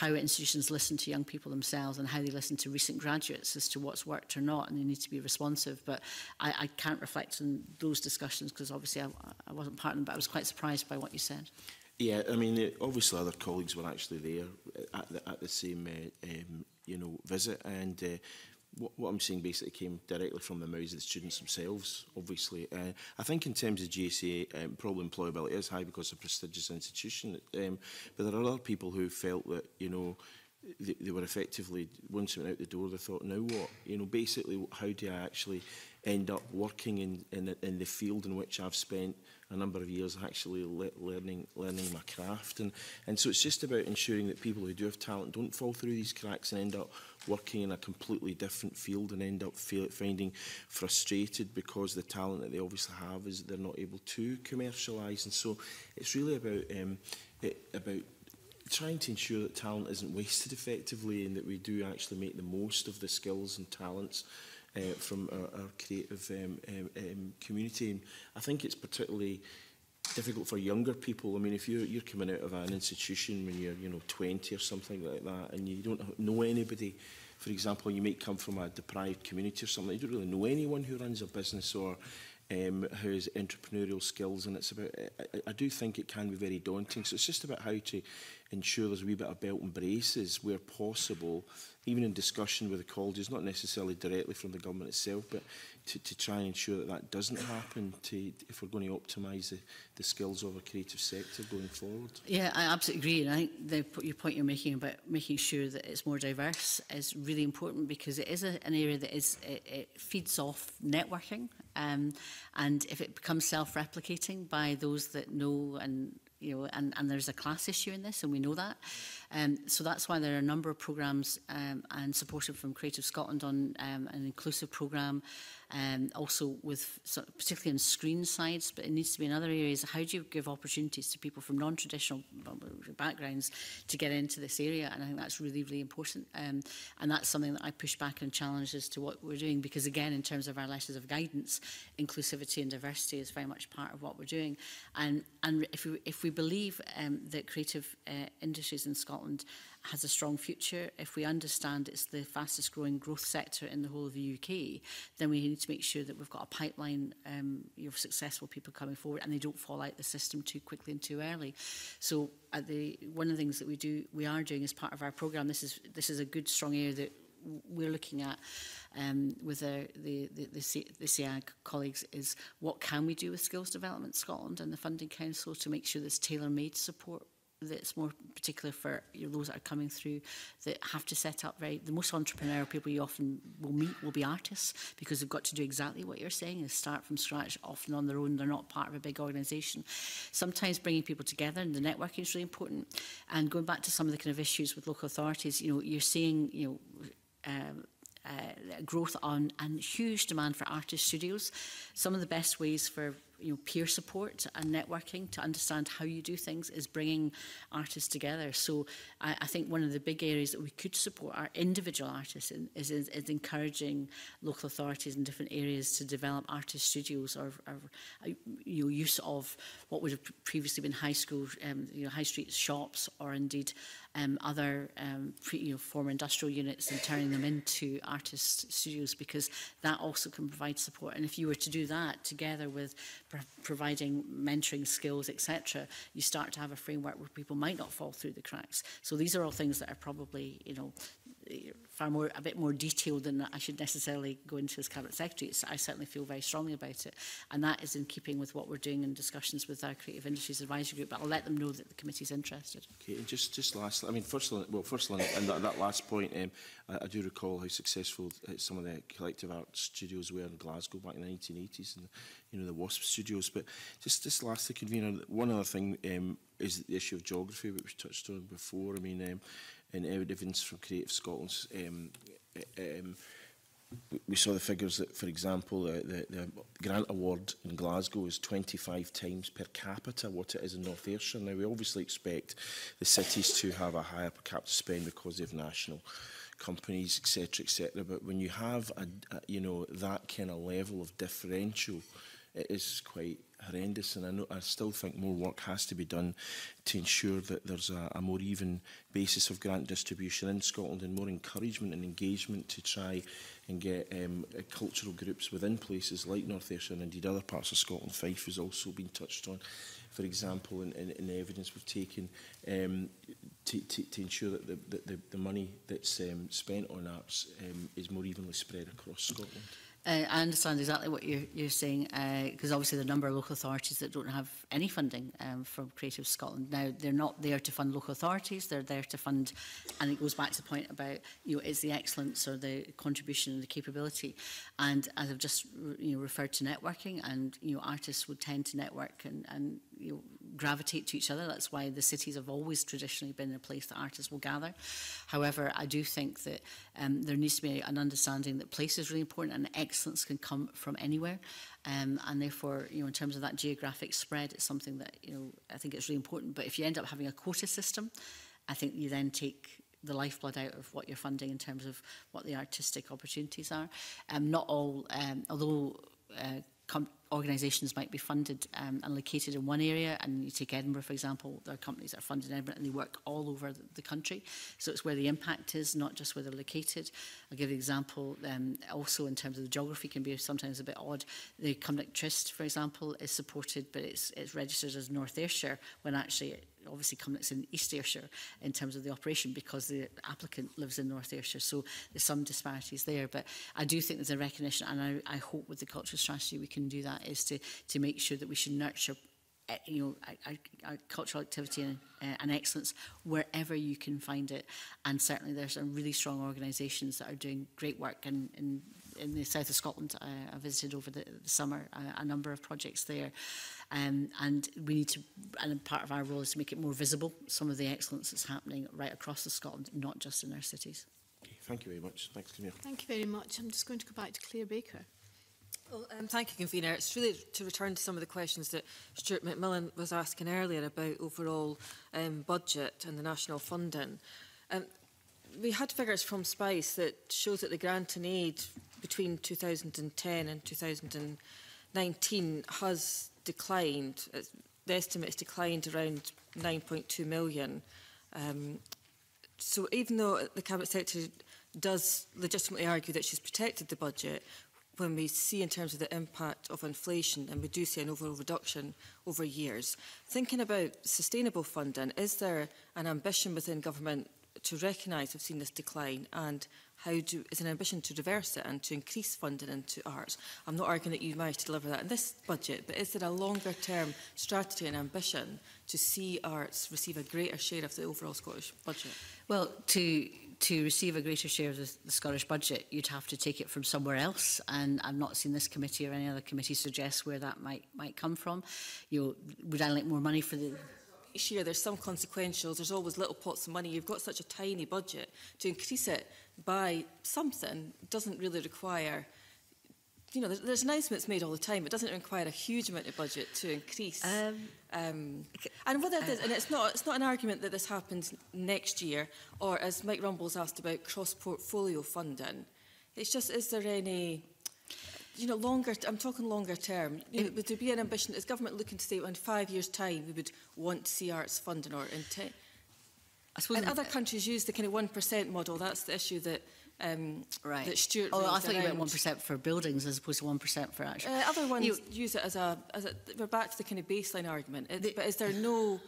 how institutions listen to young people themselves and how they listen to recent graduates as to what's worked or not, and they need to be responsive. But I, I can't reflect on those discussions because obviously I, I wasn't part of them, but I was quite surprised by what you said. Yeah, I mean, obviously other colleagues were actually there at the, at the same, uh, um, you know, visit, and uh, what, what I'm saying basically came directly from the mouths of the students themselves, obviously. Uh, I think in terms of G C A, um, probably employability is high because it's a prestigious institution, um, but there are other people who felt that, you know, they, they were effectively, once they went out the door, they thought, now what? You know, basically, how do I actually end up working in, in, in the field in which I've spent a number of years actually le learning learning my craft? And, and so it's just about ensuring that people who do have talent don't fall through these cracks and end up working in a completely different field and end up finding frustrated because the talent that they obviously have is they're not able to commercialise. And so it's really about um, it, about trying to ensure that talent isn't wasted effectively and that we do actually make the most of the skills and talents Uh, from our, our creative um, um, um, community. And I think it's particularly difficult for younger people. I mean, if you're, you're coming out of an institution when you're, you know, twenty or something like that, and you don't know anybody, for example, you might come from a deprived community or something, you don't really know anyone who runs a business or um, who has entrepreneurial skills, and it's about, I, I do think it can be very daunting. So it's just about how to ensure there's a wee bit of belt and braces where possible, even in discussion with the colleges, not necessarily directly from the government itself, but to, to try and ensure that that doesn't happen to, if we're going to optimise the, the skills of our creative sector going forward. Yeah, I absolutely agree. And I think the your point you're making about making sure that it's more diverse is really important, because it is a, an area that is it, it feeds off networking. Um, and if it becomes self-replicating by those that know and You know, and, and there's a class issue in this, and we know that. Um, so that's why there are a number of programmes um, and supported from Creative Scotland on um, an inclusive programme, um, also with so particularly on screen sides, but it needs to be in other areas. How do you give opportunities to people from non-traditional backgrounds to get into this area? And I think that's really, really important. Um, and that's something that I push back and challenge as to what we're doing, because again, in terms of our letters of guidance, inclusivity and diversity is very much part of what we're doing. And and if we if we We believe um, that creative uh, industries in Scotland has a strong future. If we understand it's the fastest growing growth sector in the whole of the U K, then we need to make sure that we've got a pipeline um, of successful people coming forward, and they don't fall out the system too quickly and too early. So at the, one of the things that we do, we are doing as part of our programme, this is, this is a good strong area that we're looking at um, with our, the, the, the, the C I A colleagues, is what can we do with Skills Development Scotland and the Funding Council to make sure there's tailor-made support that's more particular for you know, those that are coming through that have to set up very... The most entrepreneurial people you often will meet will be artists, because they've got to do exactly what you're saying and start from scratch, often on their own. They're not part of a big organisation. Sometimes bringing people together and the networking is really important. And going back to some of the kind of issues with local authorities, you know, you're seeing, you know, Um, uh, growth on and huge demand for artist studios. Some of the best ways for you know, peer support and networking to understand how you do things is bringing artists together. So I, I think one of the big areas that we could support our individual artists in, is, is, is encouraging local authorities in different areas to develop artist studios or, or you know, use of what would have previously been high school, um, you know, high street shops, or indeed um, other um, pre, you know, former industrial units, and turning them into artist studios, because that also can provide support. And if you were to do that together with providing mentoring skills, et cetera, you start to have a framework where people might not fall through the cracks. So these are all things that are probably, you know, far more, a bit more detailed than I should necessarily go into as Cabinet Secretary. So I certainly feel very strongly about it. And that is in keeping with what we're doing in discussions with our Creative Industries Advisory Group, but I'll let them know that the committee's interested. Okay, and just, just lastly, I mean, firstly, well, firstly, and that, that last point, um, I, I do recall how successful some of the collective art studios were in Glasgow back in the nineteen eighties, and, you know, the WASP studios. But just, just lastly, Convener, one other thing um, is the issue of geography, which we touched on before. I mean, um, in evidence from Creative Scotland, um, um, we saw the figures that, for example, uh, the, the grant award in Glasgow is twenty-five times per capita what it is in North Ayrshire. Now, we obviously expect the cities to have a higher per capita spend because they have national companies, et cetera, et cetera. But when you have, a, a, you know, that kind of level of differential, it is quite horrendous, and I, know, I still think more work has to be done to ensure that there's a, a more even basis of grant distribution in Scotland and more encouragement and engagement to try and get um, cultural groups within places like North Ayrshire and indeed other parts of Scotland. Fife has also been touched on, for example, in, in, in the evidence we've taken um, to, to, to ensure that the, the, the money that's um, spent on arts um, is more evenly spread across Scotland. Uh, I understand exactly what you're, you're saying, because uh, obviously there are a number of local authorities that don't have any funding um, from Creative Scotland. Now, they're not there to fund local authorities, they're there to fund, and it goes back to the point about, you know, it's the excellence or the contribution and the capability. And as I've just, you know, referred to networking, and, you know, artists would tend to network and, and you know, gravitate to each other. That's why the cities have always traditionally been a place that artists will gather. However, I do think that um, there needs to be an understanding that place is really important and excellence can come from anywhere. Um, and therefore, you know, in terms of that geographic spread, it's something that, you know, I think it's really important. But if you end up having a quota system, I think you then take the lifeblood out of what you're funding in terms of what the artistic opportunities are. Um, not all, um, although uh, com organisations might be funded um, and located in one area, and you take Edinburgh, for example, there are companies that are funded in Edinburgh and they work all over the, the country. So it's where the impact is, not just where they're located. I'll give you an example, um, also in terms of the geography can be sometimes a bit odd. The Cumnock Tryst, for example, is supported, but it's, it's registered as North Ayrshire, when actually it, obviously Cumnock's in East Ayrshire in terms of the operation, because the applicant lives in North Ayrshire. So there's some disparities there, but I do think there's a recognition, and I, I hope with the cultural strategy we can do that, is to, to make sure that we should nurture, you know, our, our cultural activity and, uh, and excellence wherever you can find it. And certainly there's some really strong organisations that are doing great work in, in, in the south of Scotland. I, I visited over the, the summer a, a number of projects there. Um, and we need to, and part of our role is to make it more visible, some of the excellence that's happening right across the Scotland, not just in our cities. Okay, thank you very much. Thanks, Camille. Thank you very much. I'm just going to go back to Claire Baker. Well, um, thank you, Convener. It's really to return to some of the questions that Stuart McMillan was asking earlier about overall um, budget and the national funding. Um, we had figures from SPICE that shows that the grant and aid between two thousand ten and two thousand nineteen has declined. It's, the estimate's declined around nine point two million. Um, so even though the Cabinet Secretary does legitimately argue that she's protected the budget, when we see in terms of the impact of inflation, and we do see an overall reduction over years. Thinking about sustainable funding, is there an ambition within government to recognise we've seen this decline, and how do, is an ambition to reverse it and to increase funding into arts? I'm not arguing that you managed to deliver that in this budget, but is there a longer term strategy and ambition to see arts receive a greater share of the overall Scottish budget? Well, to... to receive a greater share of the, the Scottish budget, you'd have to take it from somewhere else, and I've not seen this committee or any other committee suggest where that might might come from. You know, would I like more money for the... Each year there's some consequentials, there's always little pots of money. You've got such a tiny budget. To increase it by something doesn't really require... You know, there's, there's announcements made all the time. It doesn't require a huge amount of budget to increase. Um, um, and whether there's, and it's not, it's not an argument that this happens next year, or as Mike Rumbles asked about cross-portfolio funding. It's just, is there any, you know, longer? I'm talking longer term. You know, would there be an ambition? Is government looking to say, well, in five years' time, we would want to see arts funding, or in ten? I suppose. And other countries use the kind of one percent model. That's the issue that. Um, right. That Stuart oh, I thought around. You meant one percent for buildings as opposed to one percent for actual. Uh, other ones you use it as a, as a. We're back to the kind of baseline argument. It, the, but is there no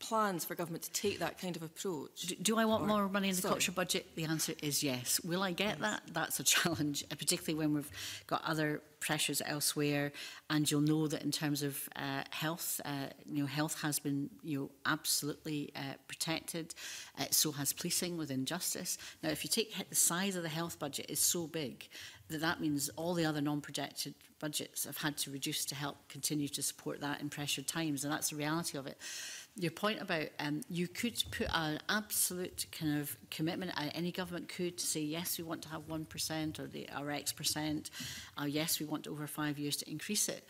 plans for government to take that kind of approach? Do, do I want or, more money in the sorry. culture budget? The answer is yes. Will I get yes. that? That's a challenge, particularly when we've got other pressures elsewhere. And you'll know that in terms of uh, health, uh, you know, health has been, you know, absolutely uh, protected. Uh, so has policing within justice. Now, if you take the size of the health budget is so big that that means all the other non-projected budgets have had to reduce to help continue to support that in pressured times, and that's the reality of it. Your point about um, you could put an absolute kind of commitment, uh, any government could say, yes, we want to have one percent or, the, or X percent, or yes, we want over five years to increase it.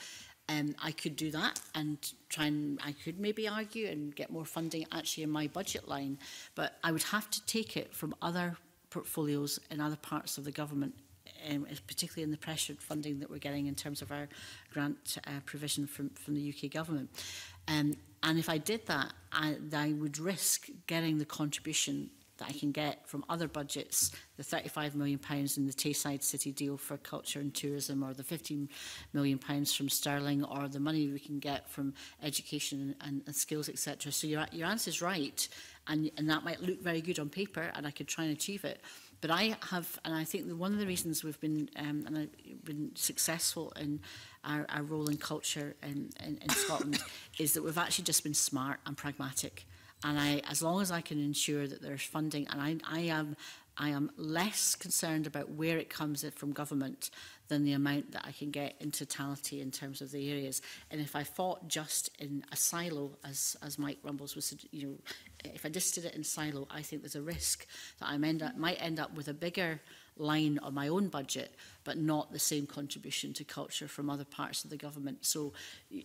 Um, I could do that and try and I could maybe argue and get more funding actually in my budget line, but I would have to take it from other portfolios and other parts of the government um, particularly in the pressured funding that we're getting in terms of our grant uh, provision from, from the U K government. Um, and if I did that, I, I would risk getting the contribution that I can get from other budgets, the thirty-five million pounds in the Tayside City deal for culture and tourism, or the fifteen million pounds from Stirling, or the money we can get from education and, and skills, et cetera. So your, your answer's right, and, and that might look very good on paper, and I could try and achieve it. But I have, and I think that one of the reasons we've been, um, and I've been successful in our, our role in culture in, in, in Scotland is that we've actually just been smart and pragmatic. And I, as long as I can ensure that there's funding, and I, I am, I am less concerned about where it comes from government than the amount that I can get in totality in terms of the areas. And if I fought just in a silo, as as Mike Rumbles was, you know, if I just did it in silo, I think there's a risk that I end up, might end up with a bigger line on my own budget, but not the same contribution to culture from other parts of the government. So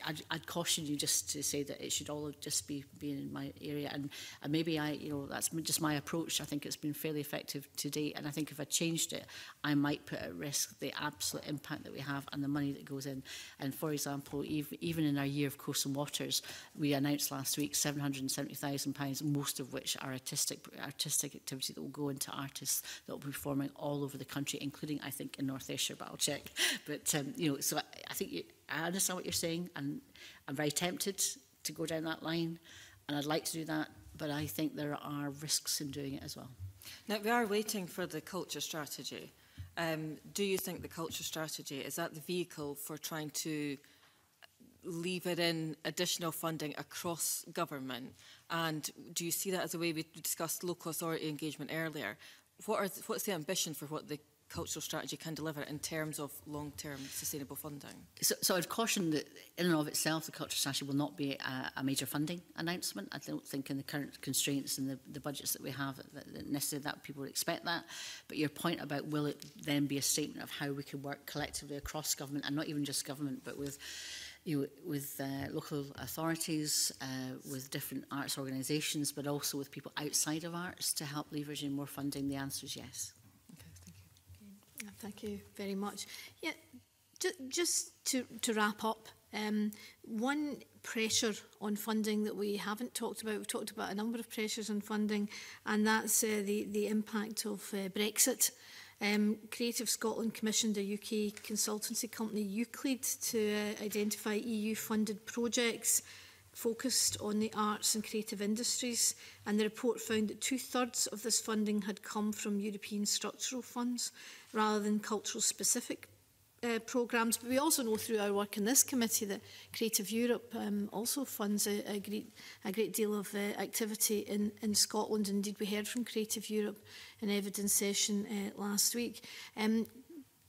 I'd, I'd caution you just to say that it should all just be being in my area. And, and maybe I, you know, that's just my approach. I think it's been fairly effective to date. And I think if I changed it, I might put at risk the absolute impact that we have and the money that goes in. And for example, even, even in our year of Coasts and Waters, we announced last week seven hundred and seventy thousand pounds, most of which are artistic, artistic activity that will go into artists that will be performing all over the country, including, I think, in North Ayrshire, but I'll check. But, um, you know, so I, I think you, I understand what you're saying, and I'm very tempted to go down that line, and I'd like to do that, but I think there are risks in doing it as well. Now, we are waiting for the culture strategy. Um, do you think the culture strategy, is that the vehicle for trying to lever in additional funding across government? And do you see that as a way, we discussed local authority engagement earlier, What are th what's the ambition for what the cultural strategy can deliver in terms of long-term sustainable funding? So, so I'd caution that in and of itself, the cultural strategy will not be a, a major funding announcement. I don't think in the current constraints and the, the budgets that we have that, that necessarily that people would expect that. But your point about will it then be a statement of how we can work collectively across government, and not even just government, but with... You know, with uh, local authorities, uh, with different arts organisations, but also with people outside of arts to help leverage in more funding? The answer is yes. Okay, thank you. Okay. Thank you very much. Yeah, ju just to, to wrap up, um, one pressure on funding that we haven't talked about, we've talked about a number of pressures on funding, and that's uh, the, the impact of uh, Brexit. Um, Creative Scotland commissioned a U K consultancy company, Euclid, to uh, identify E U-funded projects focused on the arts and creative industries, and the report found that two-thirds of this funding had come from European structural funds rather than cultural-specific uh, programmes. But we also know through our work in this committee that Creative Europe um, also funds a, a, great, a great deal of uh, activity in, in Scotland. Indeed, we heard from Creative Europe an evidence session uh, last week. Um,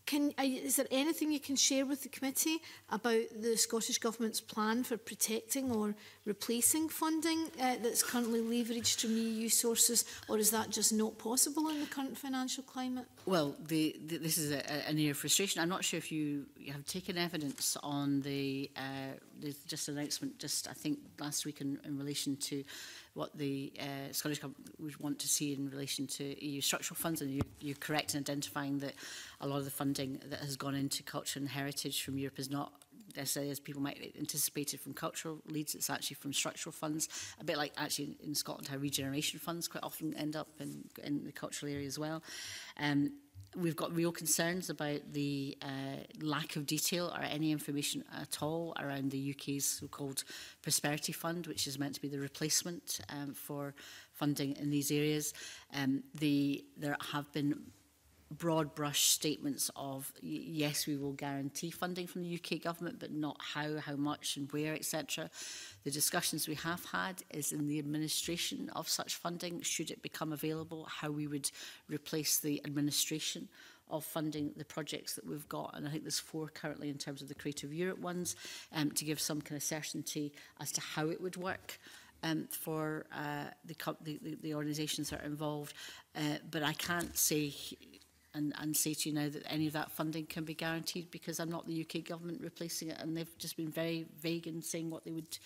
can, are, is there anything you can share with the committee about the Scottish Government's plan for protecting or replacing funding uh, that's currently leveraged from E U sources, or is that just not possible in the current financial climate? Well, the, the, this is a, a, an area of frustration. I'm not sure if you, you have taken evidence on the, uh, the just announcement just, I think, last week in, in relation to what the uh, Scottish Government would want to see in relation to E U structural funds, and you, you're correct in identifying that a lot of the funding that has gone into culture and heritage from Europe is not necessarily, as people might have anticipated, from cultural leads. It's actually from structural funds, a bit like actually in Scotland how regeneration funds quite often end up in, in the cultural area as well. Um, We've got real concerns about the uh, lack of detail or any information at all around the U K's so-called Prosperity Fund, which is meant to be the replacement um, for funding in these areas. Um, the, there have been broad brush statements of, yes, we will guarantee funding from the U K government, but not how, how much and where, et cetera. The discussions we have had is in the administration of such funding, should it become available, how we would replace the administration of funding the projects that we've got. And I think there's four currently in terms of the Creative Europe ones, um, to give some kind of certainty as to how it would work um, for uh, the, the, the organisations that are involved. Uh, but I can't say and, and say to you now that any of that funding can be guaranteed, because I'm not the U K government replacing it, and they've just been very vague in saying what they would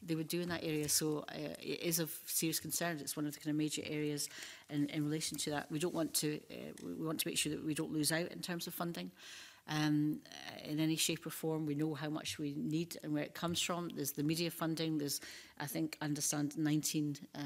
they would do in that area. So uh, it is of serious concern. It's one of the kind of major areas in, in relation to that. We don't want to, uh, we want to make sure that we don't lose out in terms of funding. Um, in any shape or form, we know how much we need and where it comes from. There's the media funding. There's, I think, I understand nineteen. Uh,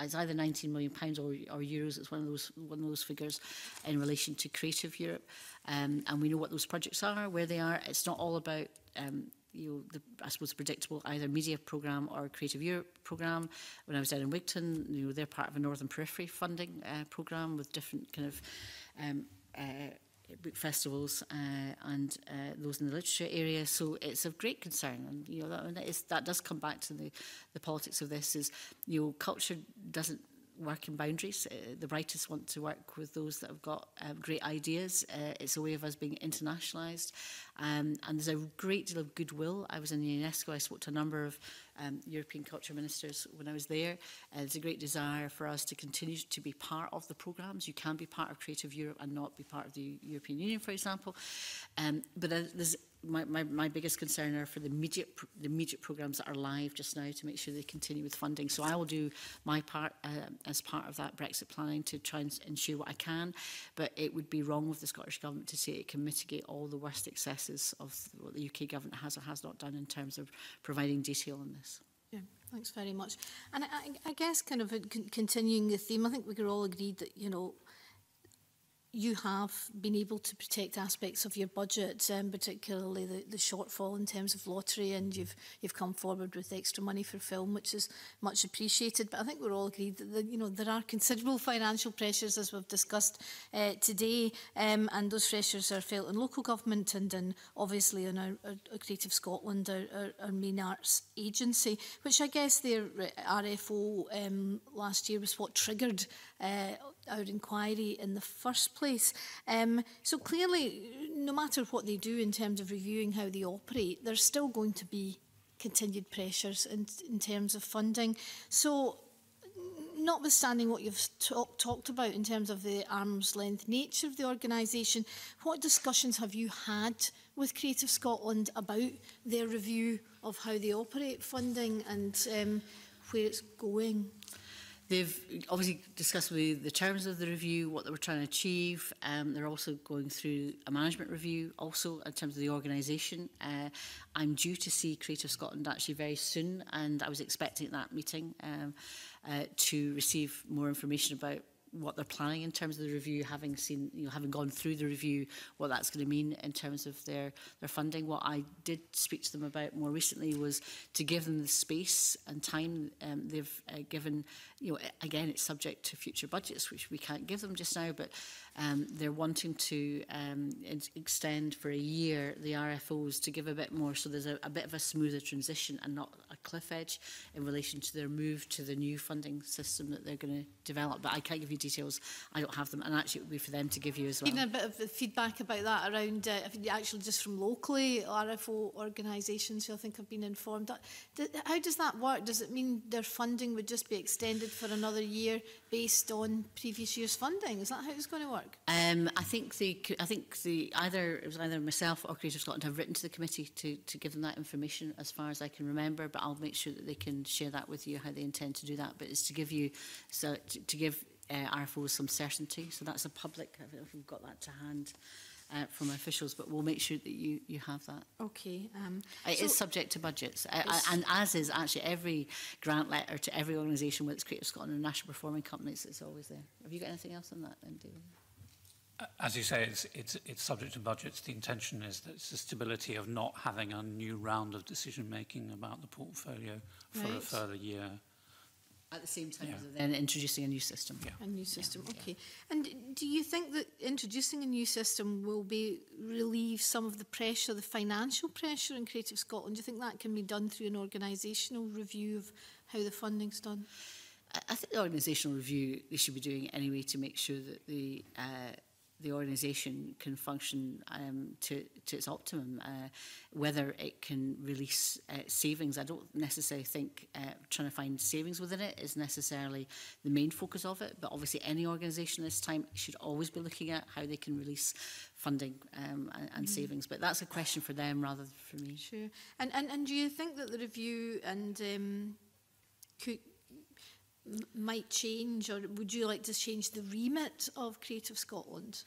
it's either nineteen million pounds or, or euros. It's one of those one of those figures in relation to Creative Europe. Um, and we know what those projects are, where they are. It's not all about um, you know, the, I suppose, the predictable either media programme or Creative Europe programme. When I was down in Wigton, you know, they're part of a Northern Periphery funding uh, programme with different kind of. Um, uh, book festivals uh, and uh, those in the literature area, so it's of great concern. And you know that, that, is, that does come back to the, the politics of this. Is you know culture doesn't work in boundaries. Uh, the writers want to work with those that have got uh, great ideas. Uh, it's a way of us being internationalised, um, and there's a great deal of goodwill. I was in UNESCO. I spoke to a number of um, European culture ministers when I was there. Uh, there's a great desire for us to continue to be part of the programmes. You can be part of Creative Europe and not be part of the European Union, for example. Um, but uh, there's My, my, my biggest concern are for the immediate, the immediate programmes that are live just now, to make sure they continue with funding. So I will do my part uh, as part of that Brexit planning to try and ensure what I can, but it would be wrong of the Scottish Government to say it can mitigate all the worst excesses of what the U K Government has or has not done in terms of providing detail on this. Yeah, thanks very much. And I, I guess kind of continuing the theme, I think we could all agree that, you know, you have been able to protect aspects of your budget, um, particularly the, the shortfall in terms of lottery, and you've you've come forward with extra money for film, which is much appreciated. But I think we're all agreed that the, you know there are considerable financial pressures, as we've discussed uh, today, um, and those pressures are felt in local government and in, obviously in our, our Creative Scotland, our, our, our main arts agency, which I guess their R F O um, last year was what triggered Uh, our inquiry in the first place. Um, so clearly, no matter what they do in terms of reviewing how they operate, there's still going to be continued pressures in, in terms of funding. So notwithstanding what you've talk, talked about in terms of the arm's length nature of the organisation, what discussions have you had with Creative Scotland about their review of how they operate funding and um, where it's going? They've obviously discussed with me the terms of the review, what they were trying to achieve. Um, they're also going through a management review, also in terms of the organisation. Uh, I'm due to see Creative Scotland actually very soon, and I was expecting at that meeting um, uh, to receive more information about what they're planning in terms of the review, having seen, you know, having gone through the review, what that's going to mean in terms of their, their funding. What I did speak to them about more recently was to give them the space and time um, they've uh, given, you know, again, it's subject to future budgets, which we can't give them just now, but um, they're wanting to um, extend for a year the R F Os to give a bit more, so there's a, a bit of a smoother transition and not a cliff edge in relation to their move to the new funding system that they're going to develop. But I can't give you details, I don't have them, and actually it would be for them to give you as well. Even a bit of feedback about that around, uh, actually just from locally R F O organisations who I think have been informed. How does that work? Does it mean their funding would just be extended for another year based on previous year's funding? Is that how it's going to work? Um, I think the I think the either it was either myself or Creative Scotland have written to the committee to to give them that information, as far as I can remember. But I'll make sure that they can share that with you how they intend to do that. But it's to give you so to, to give. Uh, R F O with some certainty, so that's a public. I don't know if we've got that to hand uh, from officials, but we'll make sure that you you have that. Okay. Um, it so is subject to budgets, uh, uh, and as is actually every grant letter to every organisation, whether it's Creative Scotland or National Performing Companies, it's always there. Have you got anything else on that, then, David? As you say, it's, it's, it's subject to budgets. The intention is that it's the stability of not having a new round of decision making about the portfolio for right. a further year. At the same time yeah. as then introducing a new system. Yeah. A new system, yeah. okay. And do you think that introducing a new system will be relieve some of the pressure, the financial pressure in Creative Scotland? Do you think that can be done through an organisational review of how the funding's done? I think the organisational review they should be doing anyway to make sure that the uh, the organisation can function um, to, to its optimum, uh, whether it can release uh, savings. I don't necessarily think uh, trying to find savings within it is necessarily the main focus of it, but obviously any organisation this time should always be looking at how they can release funding um, and, and mm. savings. But that's a question for them rather than for me. Sure. And, and, and do you think that the review and um, could... might change, or would you like to change the remit of Creative Scotland?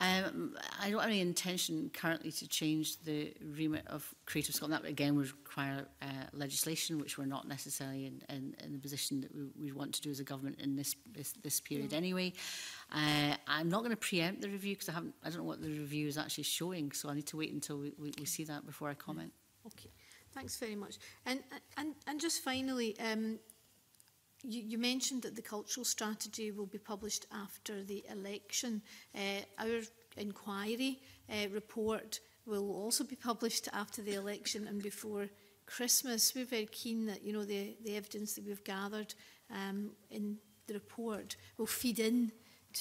Um, I don't have any intention currently to change the remit of Creative Scotland. That again would require uh, legislation, which we're not necessarily in, in, in the position that we, we want to do as a government in this this, this period yeah. anyway. Uh, I'm not going to preempt the review because I haven't. I don't know what the review is actually showing, so I need to wait until we, we, we see that before I comment. Okay, thanks very much. And and and just finally. Um, You, you mentioned that the cultural strategy will be published after the election. Uh, our inquiry uh, report will also be published after the election and before Christmas. We're very keen that, you know, the, the evidence that we've gathered um, in the report will feed in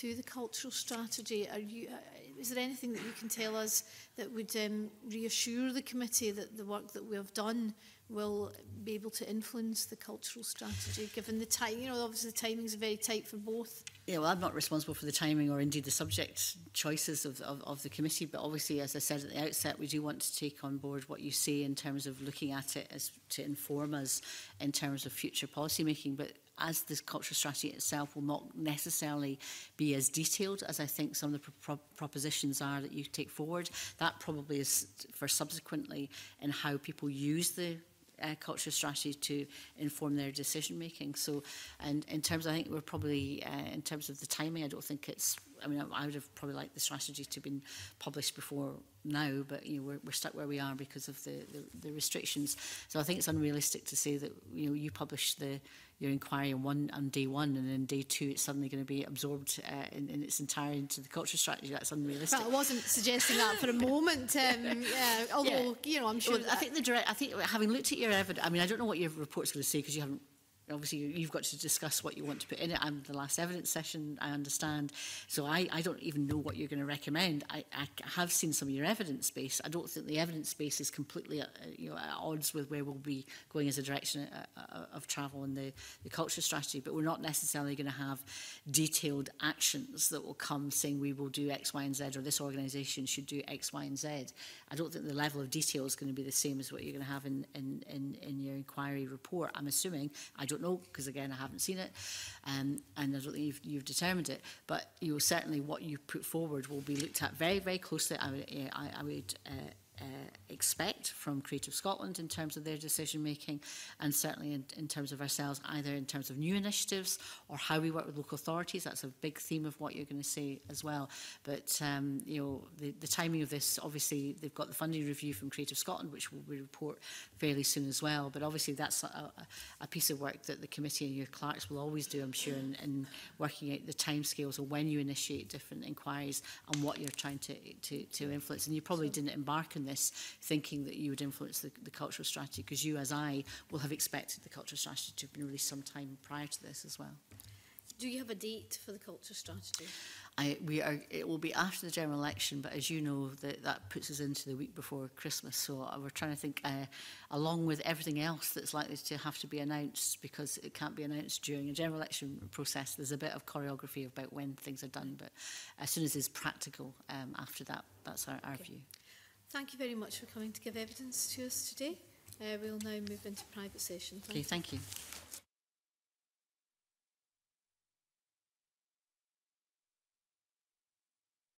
to the cultural strategy. Are you, uh, is there anything that you can tell us that would um, reassure the committee that the work that we have done will be able to influence the cultural strategy, given the time? You know, obviously the timings are very tight for both. Yeah, well, I'm not responsible for the timing or indeed the subject choices of, of, of the committee, but obviously, as I said at the outset, we do want to take on board what you say in terms of looking at it as to inform us in terms of future policy making. But as this cultural strategy itself will not necessarily be as detailed as I think some of the pro propositions are that you take forward, that probably is for subsequently in how people use the Uh, cultural strategy to inform their decision making. So, and in terms, I think we're probably uh, in terms of the timing, I don't think it's. I mean, I, I would have probably liked the strategy to have been published before now, but you know, we're, we're stuck where we are because of the, the the restrictions. So I think it's unrealistic to say that you know you publish the your inquiry on one on day one and then day two it's suddenly going to be absorbed uh, in, in its entirety into the cultural strategy. That's unrealistic. Well, I wasn't suggesting that for a moment. Um, yeah, although yeah. you know, I'm sure. Well, I think the direct. I think having looked at your evidence, I mean, I don't know what your report's going to say because you haven't. Obviously, you've got to discuss what you want to put in it. I'm the last evidence session, I understand. So I, I don't even know what you're going to recommend. I, I have seen some of your evidence base. I don't think the evidence base is completely at, you know, at odds with where we'll be going as a direction of travel and the, the culture strategy. But we're not necessarily going to have detailed actions that will come saying we will do X, Y and Z or this organisation should do X, Y and Z. I don't think the level of detail is going to be the same as what you're going to have in, in, in, in your inquiry report, I'm assuming. I don't Don't know because again I haven't seen it, um, and I don't think you've, you've determined it. But you know, certainly what you put forward will be looked at very, very closely. I would, uh, I, I would uh, uh, expect from Creative Scotland in terms of their decision making, and certainly in, in terms of ourselves, either in terms of new initiatives or how we work with local authorities. That's a big theme of what you're going to say as well. But um, you know, the, the timing of this, obviously, they've got the funding review from Creative Scotland, which will be report fairly soon as well. But obviously, that's a, a, a piece of work that the committee and your clerks will always do, I'm sure, in, in working out the timescales of when you initiate different inquiries and what you're trying to, to, to influence. And you probably didn't embark on this thinking that you would influence the, the cultural strategy, because you, as I, will have expected the cultural strategy to have been released sometime prior to this as well. Do you have a date for the culture strategy? I, we are, it will be after the general election, but as you know, that, that puts us into the week before Christmas. So we're trying to think, uh, along with everything else that's likely to have to be announced, because it can't be announced during a general election process. There's a bit of choreography about when things are done, but as soon as it's practical um, after that, that's our, our okay. view. Thank you very much for coming to give evidence to us today. Uh, we'll now move into private session. Thank okay, you. Thank you.